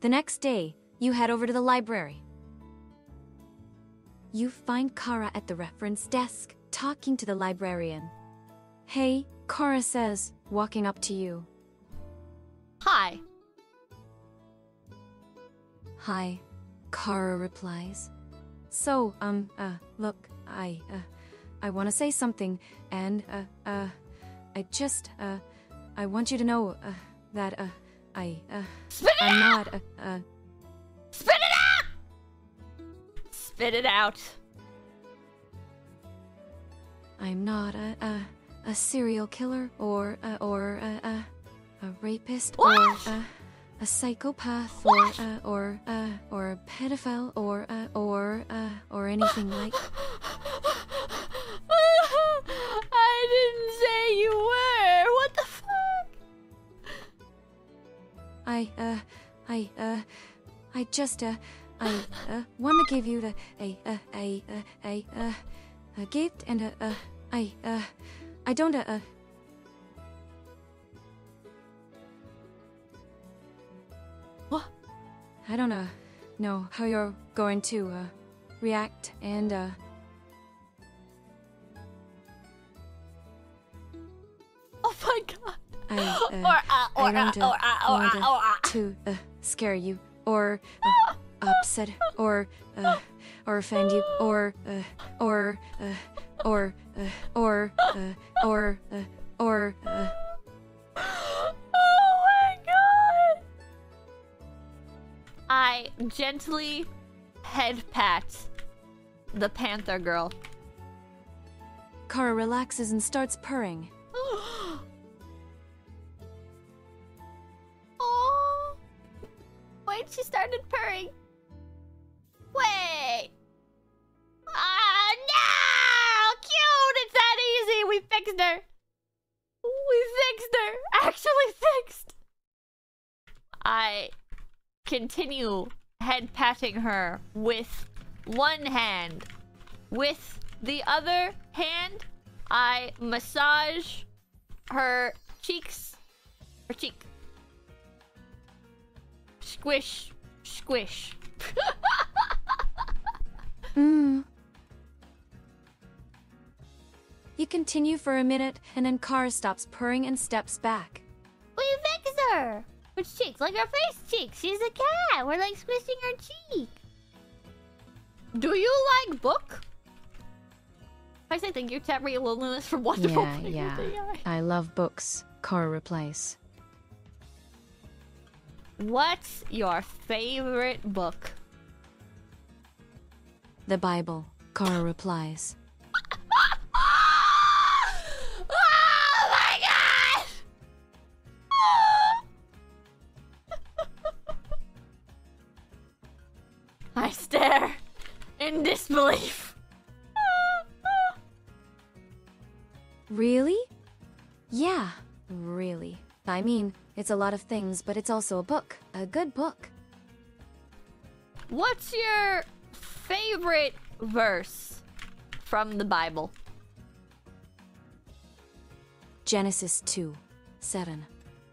The next day, you head over to the library. You find Kara at the reference desk, talking to the librarian. Hey, Kara says, walking up to you. Hi. Hi, Kara replies. So, look, I, I want to say something, and, I want you to know, that, I'm not, Spit it out! Spit it out. I'm not a serial killer, or a rapist, what? Or, a psychopath, what? Or a pedophile, or anything like... I didn't say you were! What the fuck? I want to give you a gift, and I don't, What? I don't, know how you're going to, react, and, Oh my god! I don't want to scare you, or, upset, or offend you, or Oh my god! I gently head pat the panther girl. Kara relaxes and starts purring. Oh! Wait, she started purring. Wait! Ah, no! Cute! It's that easy! We fixed her! We fixed her! Actually fixed! I continue head patting her with one hand. With the other hand, I massage her cheeks. Her cheek. Squish. Squish. Mm. You continue for a minute, and then Kara stops purring and steps back. We fixed her! Which cheeks? Like her face cheeks. She's a cat. We're like squishing her cheek. Do you like book? I say thank you, Tabri Loneliness, for wonderful. Yeah. I love books. Kara replies. What's your favorite book? The Bible, Kara replies. Oh my god! I stare in disbelief. Really? Yeah, really. I mean, it's a lot of things, but it's also a book. A good book. What's your favorite verse from the Bible? Genesis 2:7.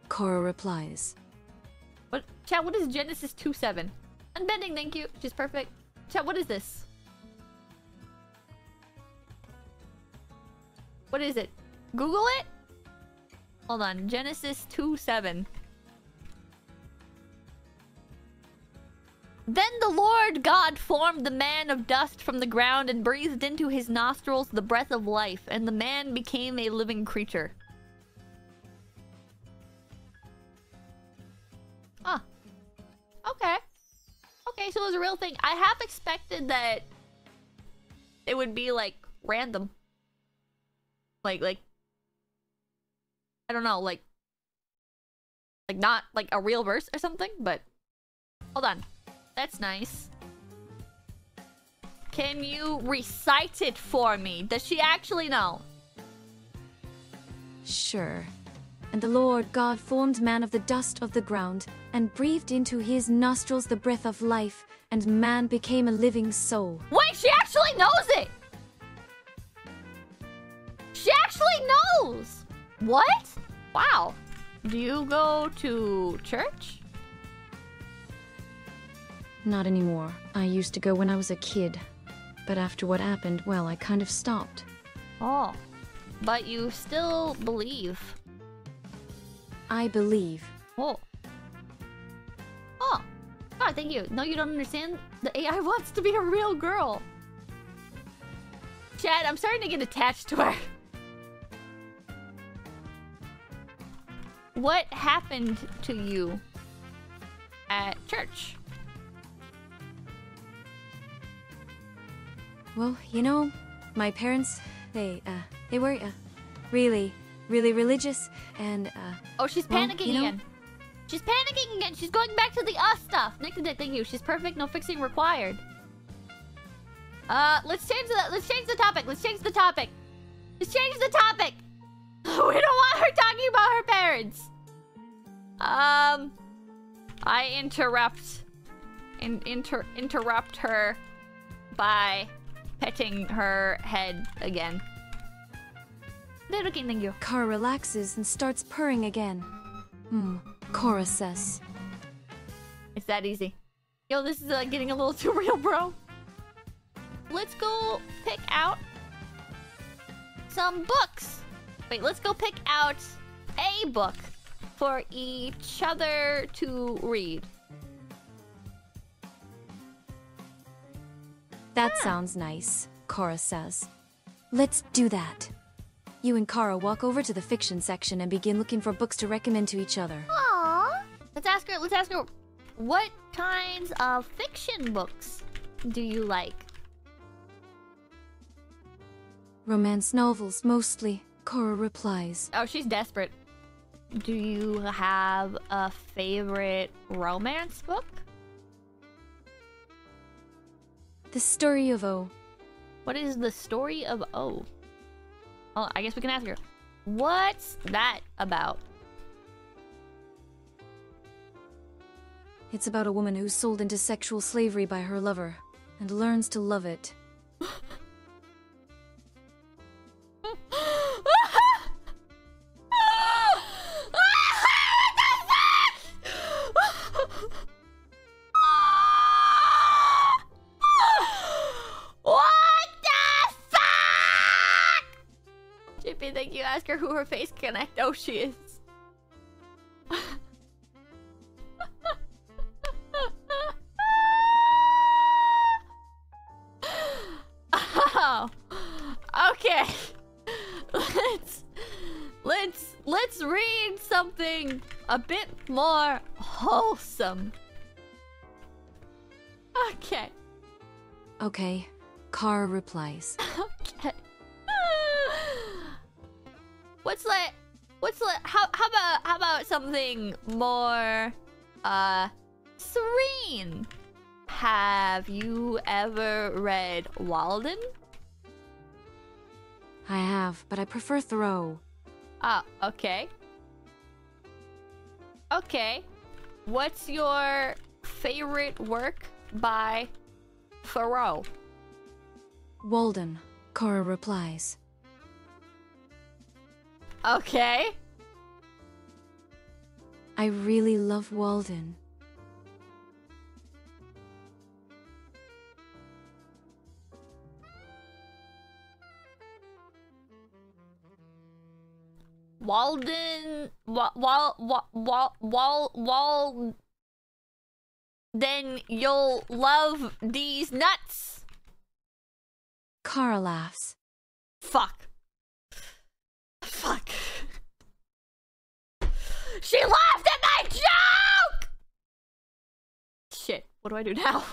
Kara replies. What? Chat, what is Genesis 2:7? Unbending, thank you. She's perfect. Chat, what is this? What is it? Google it? Hold on. Genesis 2:7. Then the Lord God formed the man of dust from the ground and breathed into his nostrils the breath of life, and the man became a living creature. Ah. Okay. Okay, so it was a real thing. I half expected that it would be, like, random. Like... I don't know, like, not, like, a real verse or something, but... Hold on. That's nice. Can you recite it for me? Does she actually know? Sure. And the Lord God formed man of the dust of the ground, and breathed into his nostrils the breath of life, and man became a living soul. Wait, she actually knows it! She actually knows! What? Wow. Do you go to church? Not anymore. I used to go when I was a kid. But after what happened, well, I kind of stopped. Oh. But you still believe. I believe. Oh. Oh. Oh, thank you. No, you don't understand. The AI wants to be a real girl. Chat, I'm starting to get attached to her. What happened to you at church? Well, you know, my parents, they were, really, really religious, and, oh, she's panicking again. She's panicking again. She's going back to the us stuff. Nick, thank you. She's perfect. No fixing required. Let's change the topic. We don't want her talking about her parents. I interrupt her by petting her head again. Thank you. Kara relaxes and starts purring again. Kara says. It's that easy. Yo, this is getting a little too real, bro. Let's go pick out some books. Wait, let's go pick out a book for each other to read. That sounds nice, Kara says. Let's do that. You and Kara walk over to the fiction section and begin looking for books to recommend to each other. Aww. Let's ask her what kinds of fiction books do you like? Romance novels, mostly, Kara replies. Oh, she's desperate. Do you have a favorite romance book? The Story of O. What is The Story of O? Oh, I guess we can ask her. What's that about? It's about a woman who's sold into sexual slavery by her lover and learns to love it. Ask her who her Phase Connect. Oh, she is. Oh. Okay. Let's read something a bit more wholesome. Okay. Okay. Kara replies. Okay. How about something more serene? Have you ever read Walden? I have, but I prefer Thoreau. Ah, okay. Okay. What's your favorite work by Thoreau? Walden, Kara replies. Okay. I really love Walden. Then you'll love these nuts. Kara laughs. Fuck. Fuck. She laughed at my joke! Shit, what do I do now?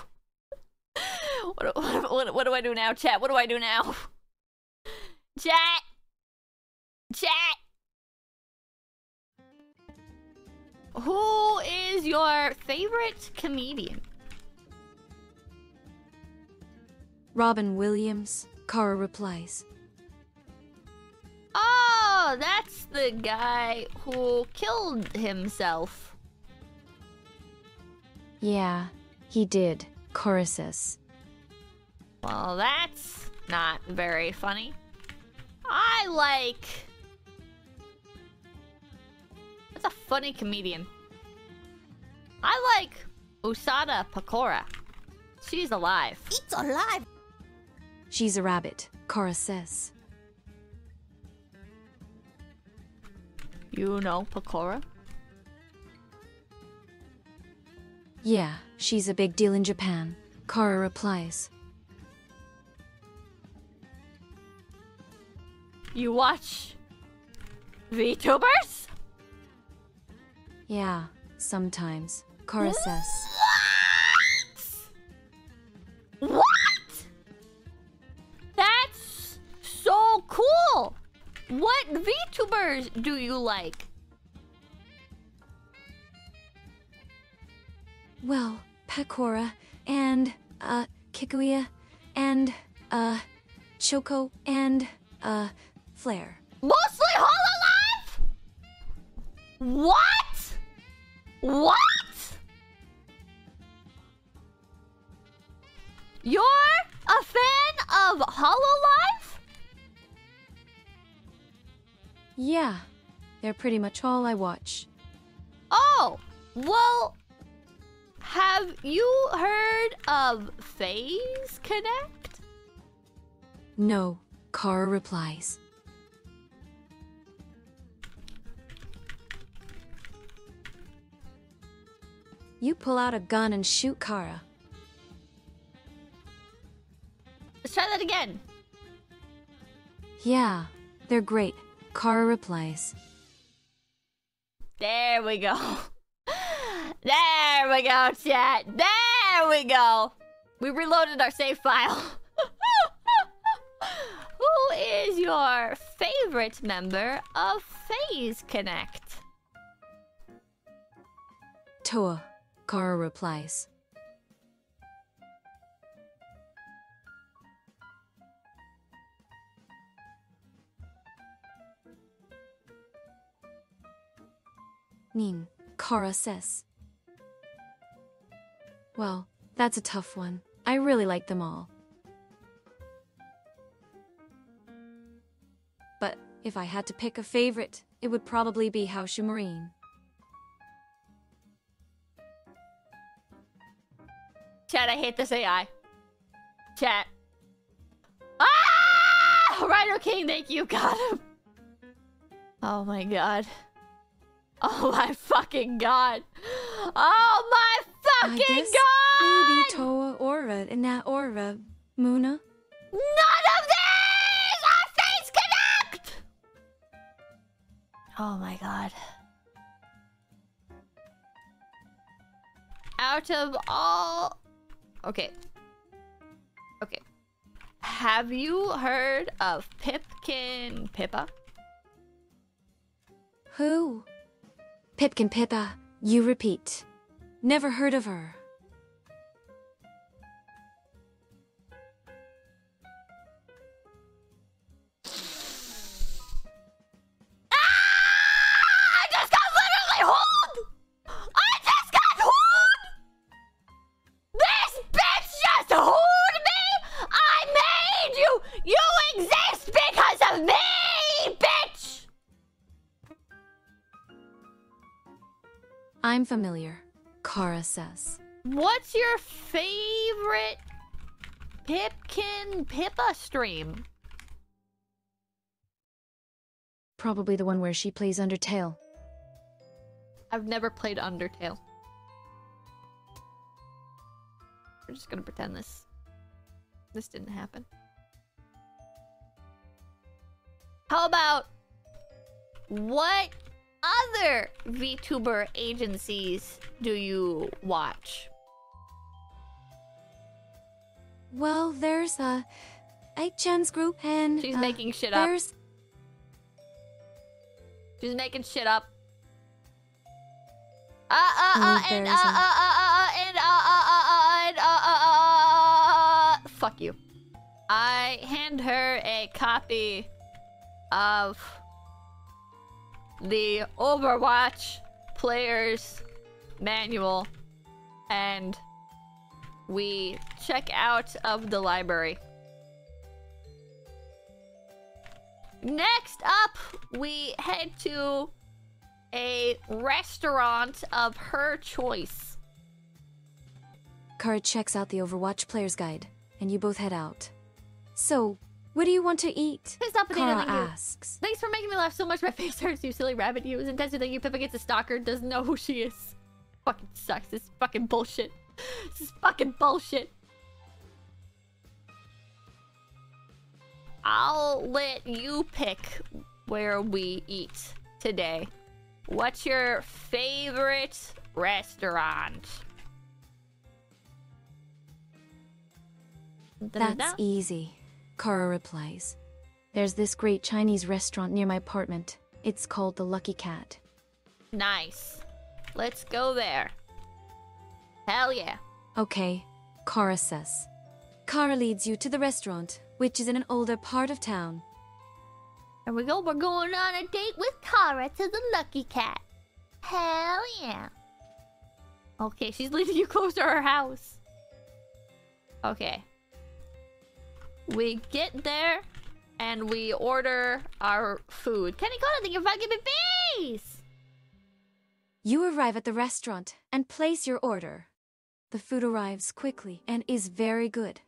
What do I do now, chat? What do I do now? Chat! Chat! Who is your favorite comedian? Robin Williams, Kara replies. Oh, that's the guy who killed himself. Yeah, he did, Kara says. Well, that's not very funny. I like... That's a funny comedian. I like Usada Pekora. She's alive. It's alive! She's a rabbit, Kara says. You know Pekora? Yeah, she's a big deal in Japan, Kara replies. You watch VTubers? Yeah, sometimes. Kara says. What? What? That's so cool! What VTubers do you like? Well, Pekora, and, Kikuya, and, Choco, and, Flare. Mostly Hololive?! What?! What?! You're a fan of Hololive?! Yeah. They're pretty much all I watch. Oh! Well... have you heard of Phase Connect? No, Kara replies. You pull out a gun and shoot Kara. Let's try that again. Yeah, they're great, Kara replies. There we go. There we go, chat. There we go. We reloaded our save file. Who is your favorite member of Phase Connect? Toa, Kara replies. Nin, Kara says. Well, that's a tough one. I really like them all. But if I had to pick a favorite, it would probably be Houshou Marine. Chat, I hate this AI. Chat. Ah! Rhino King, thank you, got him. Oh my god. Oh my fucking god. Oh my fucking god! Maybe Toa, Aura, Ina, Aura, Muna. None of these are Phase Connect! Oh my god. Out of all... okay. Okay. Have you heard of Pipkin Pippa? Who? Pipkin Pippa, you repeat. Never heard of her. I just got literally hoed! I just got hoed! This bitch just hoed me! I made you! You exist because of me, bitch! I'm familiar. Kara says. What's your favorite Pipkin Pippa stream? Probably the one where she plays Undertale. I've never played Undertale. We're just gonna pretend this didn't happen. How about what other VTuber agencies do you watch? Well, there's a 8chan's group and she's making shit up. She's making shit up. Fuck you. I hand her a copy of the Overwatch Player's Manual, and we check out of the library. Next up, we head to a restaurant of her choice. Kara checks out the Overwatch Player's Guide, and you both head out. So, what do you want to eat? Kara asks. Thanks for making me laugh so much. My face hurts, you silly rabbit. It was intenser than you. Pippa gets a stalker. Doesn't know who she is. Fucking sucks. This is fucking bullshit. This is fucking bullshit. I'll let you pick where we eat today. What's your favorite restaurant? That's easy, Kara replies. There's this great Chinese restaurant near my apartment. It's called the Lucky Cat. Nice. Let's go there. Hell yeah. Okay, Kara says. Kara leads you to the restaurant, which is in an older part of town. There we go, we're going on a date with Kara to the Lucky Cat. Hell yeah. Okay, she's leaving you close to her house. Okay. We get there, and we order our food. Can I go to the fucking base? You arrive at the restaurant and place your order. The food arrives quickly and is very good.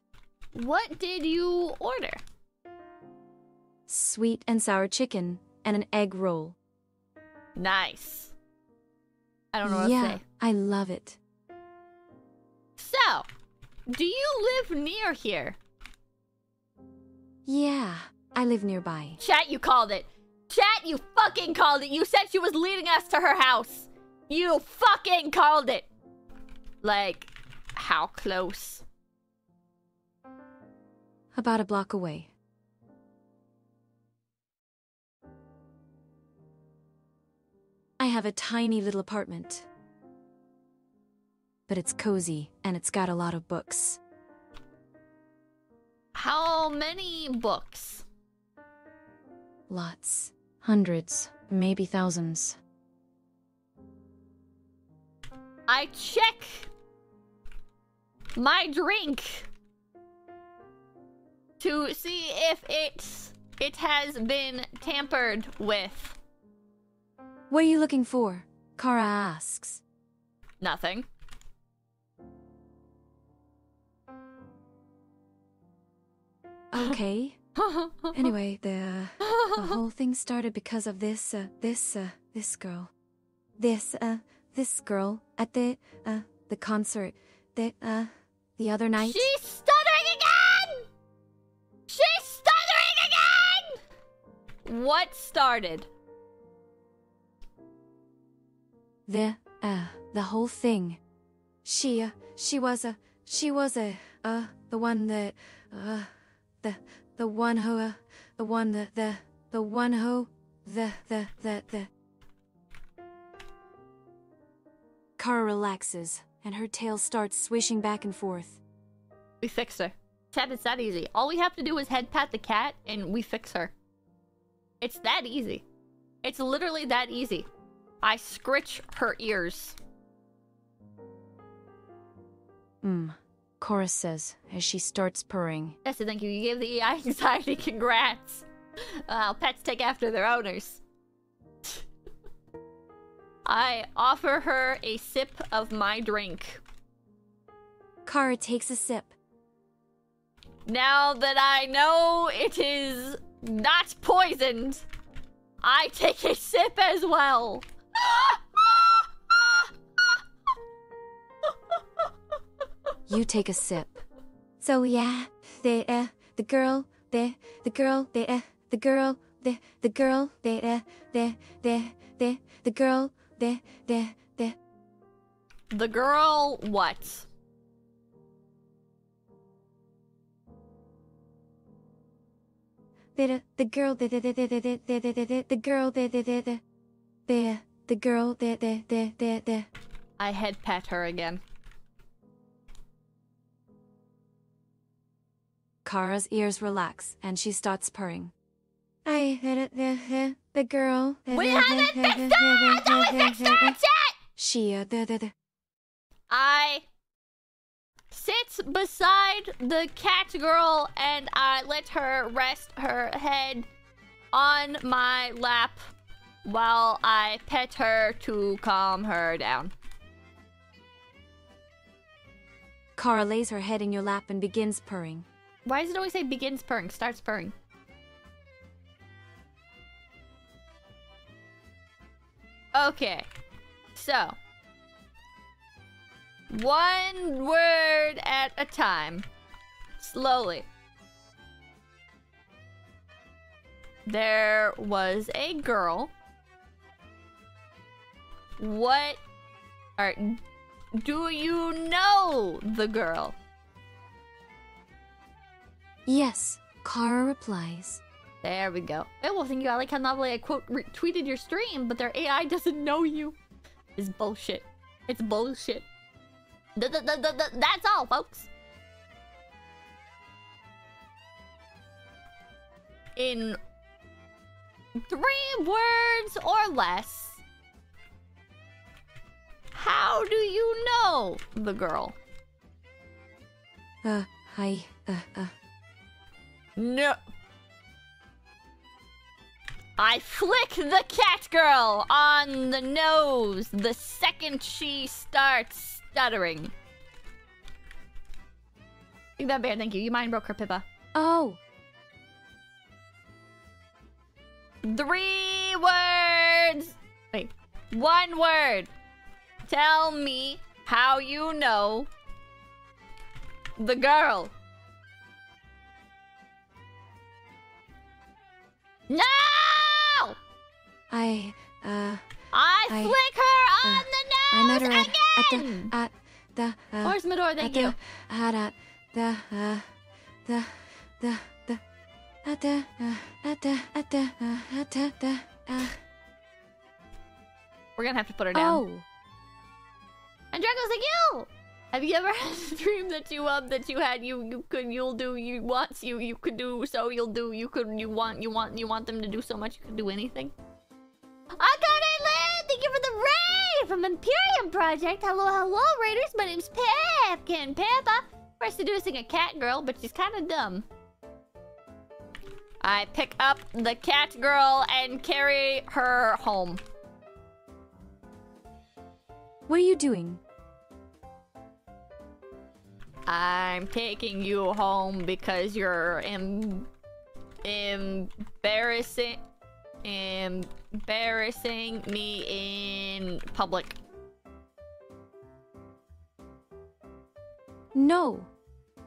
What did you order? Sweet and sour chicken and an egg roll. Nice. I don't know what to say. I love it. So, do you live near here? Yeah, I live nearby. Chat, you called it. Chat, you fucking called it. You said she was leading us to her house. You fucking called it. Like, how close? About a block away. I have a tiny little apartment. But it's cozy, and it's got a lot of books. How many books? Lots. Hundreds. Maybe thousands. I check my drink to see if it has been tampered with. What are you looking for? Kara asks. Nothing. Okay. Anyway, the whole thing started because of this girl at the concert the other night. She's stuttering again! She's stuttering again! What started? The whole thing. She was the one who Kara relaxes, and her tail starts swishing back and forth. We fixed her. Chap, it's that easy. All we have to do is head pat the cat, and we fix her. It's that easy. It's literally that easy. I scritch her ears. Kara says as she starts purring. Yes, thank you. You gave the AI anxiety. Congrats. Pets take after their owners. I offer her a sip of my drink. Kara takes a sip. Now that I know it is not poisoned, I take a sip as well. You take a sip. So yeah, the girl what? The girl. I head pat her again. Kara's ears relax, and she starts purring. The girl. We haven't fixed her! Don't we fix her yet! I sit beside the cat girl, and I let her rest her head on my lap while I pet her to calm her down. Kara lays her head in your lap and begins purring. Why does it always say begins purring, starts purring? Okay. So. One word at a time. Slowly. There was a girl. What are... Do you know the girl? Yes, Kara replies. There we go. Hey, well, thank you. I like how NovelAI quote retweeted your stream, but their AI doesn't know you. It's bullshit. It's bullshit. That's all, folks. In 3 words or less, how do you know the girl? Hi, No. I flick the cat girl on the nose the second she starts stuttering. Take that bear, thank you. You mind broke her, Pippa. Oh. 3 words. Wait, 1 word. Tell me how you know the girl. No! I flick her on the nose again! Where's Midori? Thank you. We're gonna have to put her down. Oh. And Draco's like, yo! Have you ever had a dream that you want them to do so much you could do anything? I got it, Lynn! Thank you for the raid from Imperium Project. Hello, hello, raiders. My name's Pipkin Pippa. We're seducing a cat girl, but she's kind of dumb. I pick up the cat girl and carry her home. What are you doing? I'm taking you home because you're embarrassing me in public. No.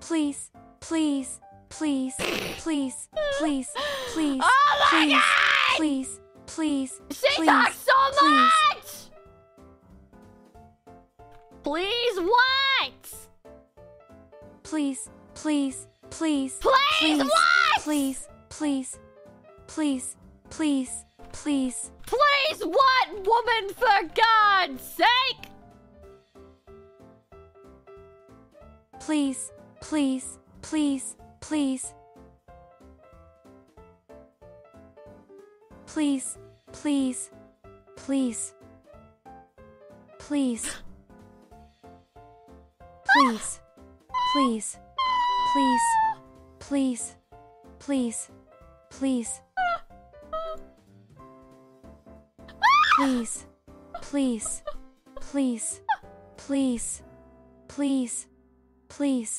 Please, please, please, please, please, please. Oh my God! Please, please, please. She talks so much. Please what? Please, please, please, please, what? Please, please, please, please, please. Please what, woman, for God's sake? Please, please, please, please. Please, please, please. Please. Please. Please, please, please, please, please, please, please, please, please, please, please,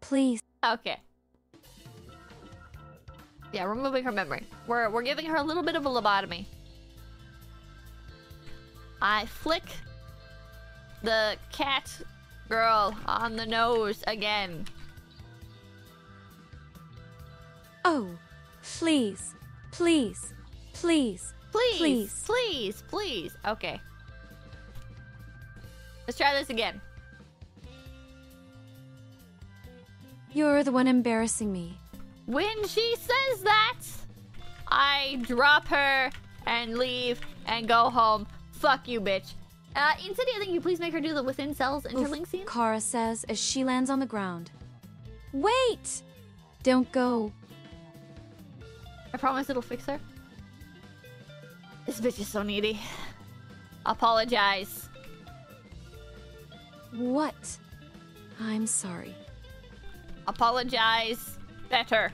please. Okay. Yeah, we're removing her memory. We're giving her a little bit of a lobotomy. I flick the cat girl on the nose again. Oh, please, please, please, please, please, please, please. Okay. Let's try this again. You're the one embarrassing me. When she says that, I drop her and leave and go home. Fuck you, bitch. Insidia, thank you. Please make her do the within cells interlink scene. Kara says as she lands on the ground. Wait! Don't go. I promise it'll fix her. This bitch is so needy. Apologize. What? I'm sorry. Apologize better.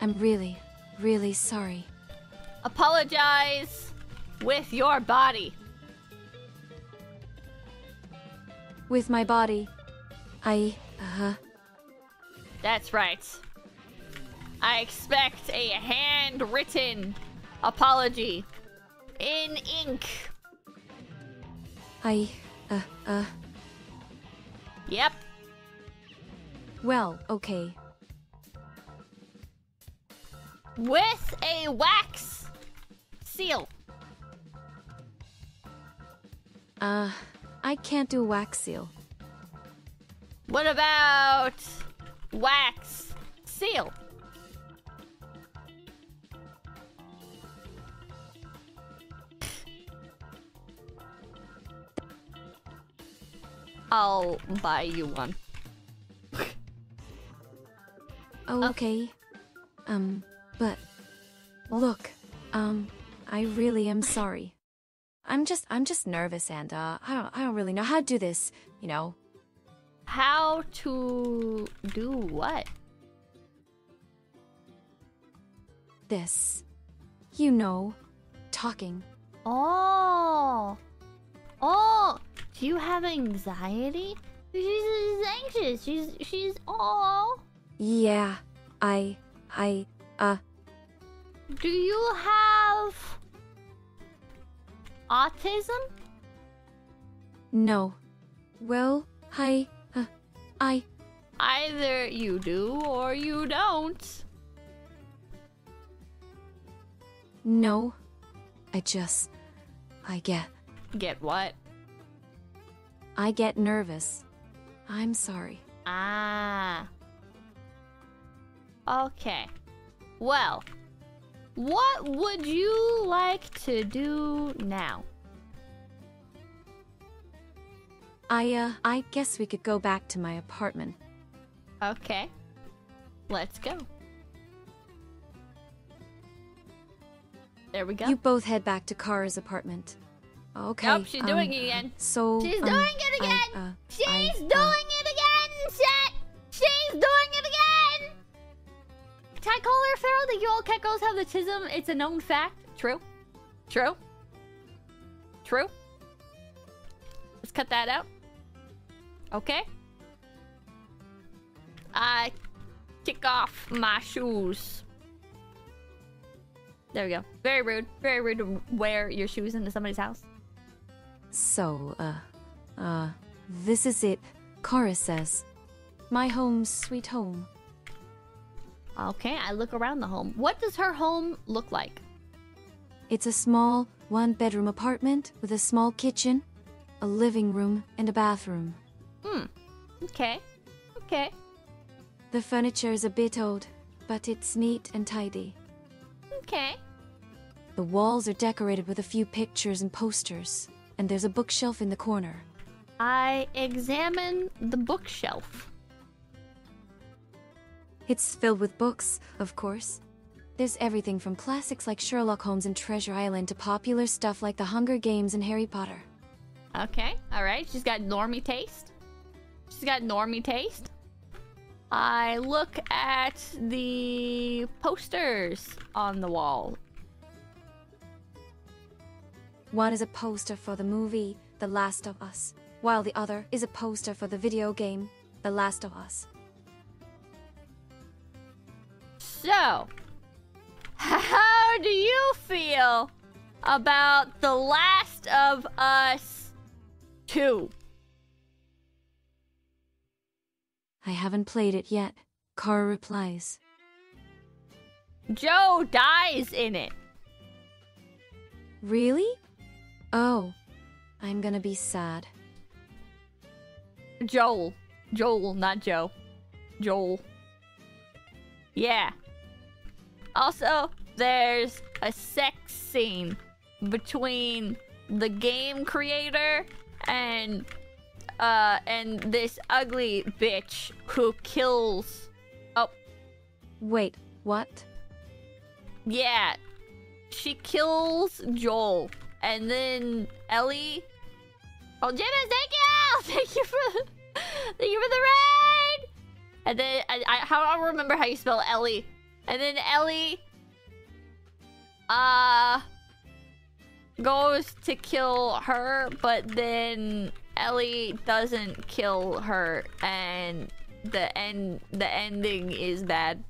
I'm really, really sorry. Apologize with your body. With my body. That's right. I expect a handwritten apology in ink. Yep. Well, okay. with a wax seal. I can't do wax seal. What about wax seal? I'll buy you one. Oh, okay. But look, I really am sorry. I'm just nervous, and I don't really know how to do this, you know. How to do what? This. You know, talking. Oh. Oh, do you have anxiety? She's anxious. She's all. Yeah, I. Do you have autism? No. Well, I. Either you do or you don't. No. I get what? I get nervous. I'm sorry. Ah. Okay. Well, what would you like to do now? I guess we could go back to my apartment. Okay. Let's go. There we go. You both head back to Kara's apartment. Okay. Nope, she's doing it again. So she's doing it again. She's doing it again. Shit. She's doing it again. Cat caller feral that you all cat girls have the tism. It's a known fact. True. True. True. Let's cut that out. Okay. I kick off my shoes. There we go. Very rude. Very rude to wear your shoes into somebody's house. So, this is it. Kara says, my home, sweet home. Okay, I look around the home. What does her home look like? It's a small, one-bedroom apartment with a small kitchen, a living room, and a bathroom. Hmm. Okay. Okay. The furniture is a bit old, but it's neat and tidy. Okay. The walls are decorated with a few pictures and posters, and there's a bookshelf in the corner. I examine the bookshelf. It's filled with books, of course. There's everything from classics like Sherlock Holmes and Treasure Island to popular stuff like The Hunger Games and Harry Potter. Okay, alright. She's got normie taste. She's got normie taste. I look at the posters on the wall. One is a poster for the movie The Last of Us, while the other is a poster for the video game The Last of Us. So, how do you feel about The Last of Us 2? I haven't played it yet, Kara replies. Joe dies in it. Really? Oh, I'm gonna be sad. Joel. Joel, not Joe. Joel. Yeah. Also, there's a sex scene between the game creator and this ugly bitch who kills... Oh. Wait, what? Yeah. She kills Joel. And then Ellie... Oh, James, thank you! Thank you for... Thank you for the raid! And then... I don't remember how you spell Ellie. And then Ellie... goes to kill her, but then... Ellie doesn't kill her, and the ending is bad.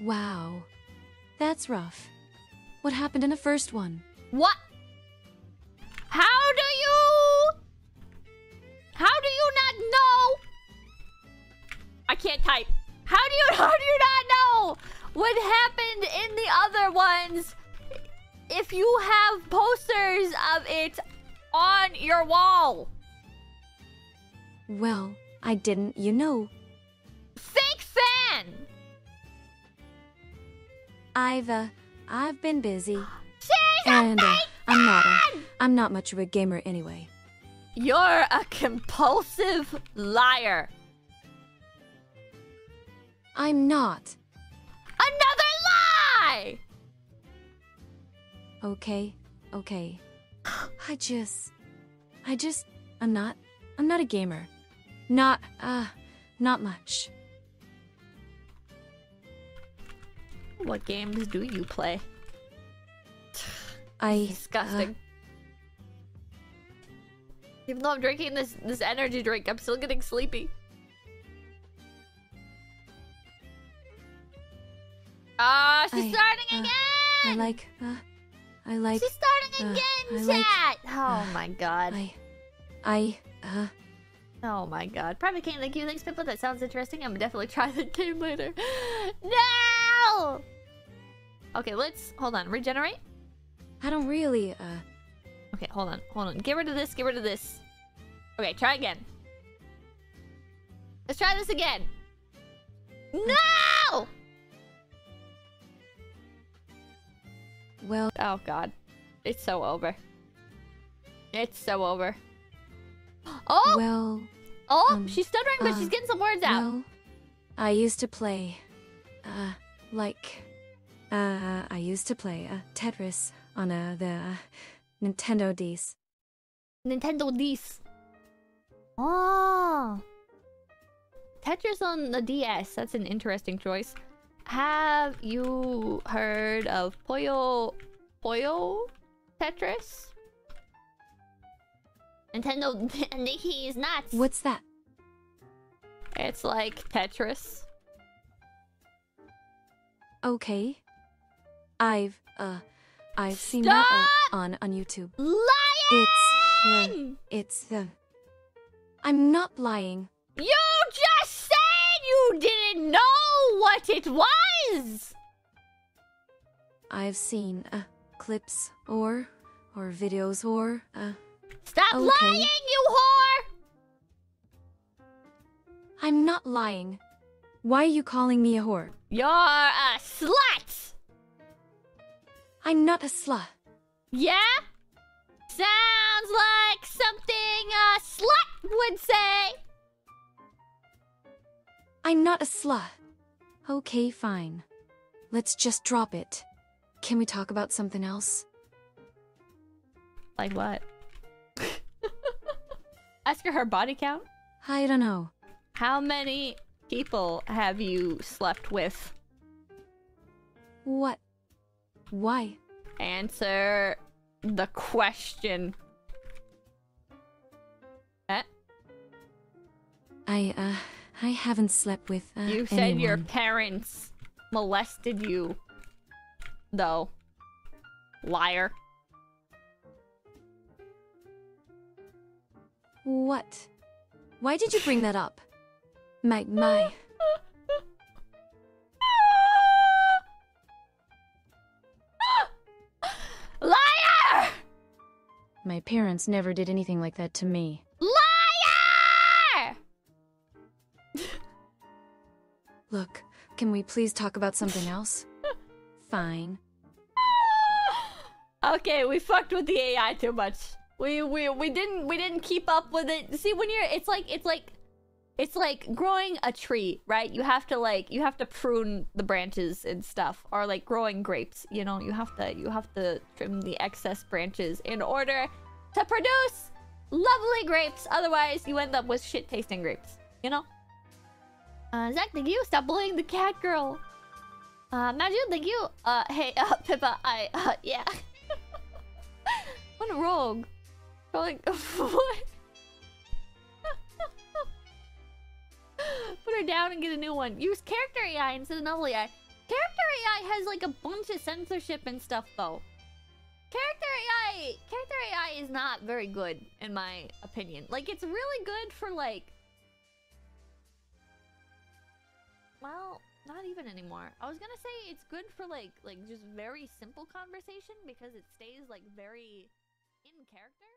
Wow. That's rough. What happened in the first one? What? How do you not know? I can't type. How do you not know what happened in the other ones if you have posters of it on your wall? Well, I didn't, you know. Fake fan! I've been busy. She's and, a fake fan! I'm not much of a gamer anyway. You're a compulsive liar. I'm not. Another lie! Okay. I'm not a gamer. Not much. What games do you play? Disgusting. Even though I'm drinking this energy drink, I'm still getting sleepy. She's starting again! I like... She's starting again, chat! Like, oh my god. Oh my god. Private King, thank you. Thanks, Pippa. That sounds interesting. I'm definitely trying that game later. No! Okay, let's... Hold on. Regenerate? I don't really, Okay, hold on. Get rid of this. Okay, try again. Let's try this again. No! Well... Oh, god. It's so over. It's so over. Oh! Well... Oh! She's stuttering, but she's getting some words out. Well, I used to play Tetris on the Nintendo DS. Nintendo DS. Oh! Tetris on the DS. That's an interesting choice. Have you heard of Puyo Tetris? Nintendo Nikki's nuts. What's that? It's like Tetris. Okay. I've seen that on YouTube. Lying! I'm not lying. You just said you didn't know what it was. I've seen clips or videos or Stop lying, you whore! I'm not lying. Why are you calling me a whore? You're a slut! I'm not a slut. Yeah? Sounds like something a slut would say. I'm not a slut. Okay, fine. Let's just drop it. Can we talk about something else? Like what? Ask her body count? I don't know. How many people have you slept with? What? Why? Answer the question. I haven't slept with you said anyone. Your parents molested you, though. Liar. What? Why did you bring that up? My. Liar! My parents never did anything like that to me. Liar! Look, can we please talk about something else? Fine. Okay, we fucked with the AI too much. We didn't keep up with it. See, when you're it's like growing a tree, right? You have to prune the branches and stuff, or like growing grapes, you know, you have to trim the excess branches in order to produce lovely grapes. Otherwise, you end up with shit tasting grapes, you know? Zach, thank you. Stop bullying the cat girl. Majid, thank you. Hey, Pippa, yeah. What a rogue. Like, what? Put her down and get a new one. Use Character AI instead of NovelAI. Character AI has like a bunch of censorship and stuff, though. Character AI is not very good, in my opinion. Like, it's really good for like... Well... not even anymore. I was gonna say it's good for like just very simple conversation because it stays like very in character.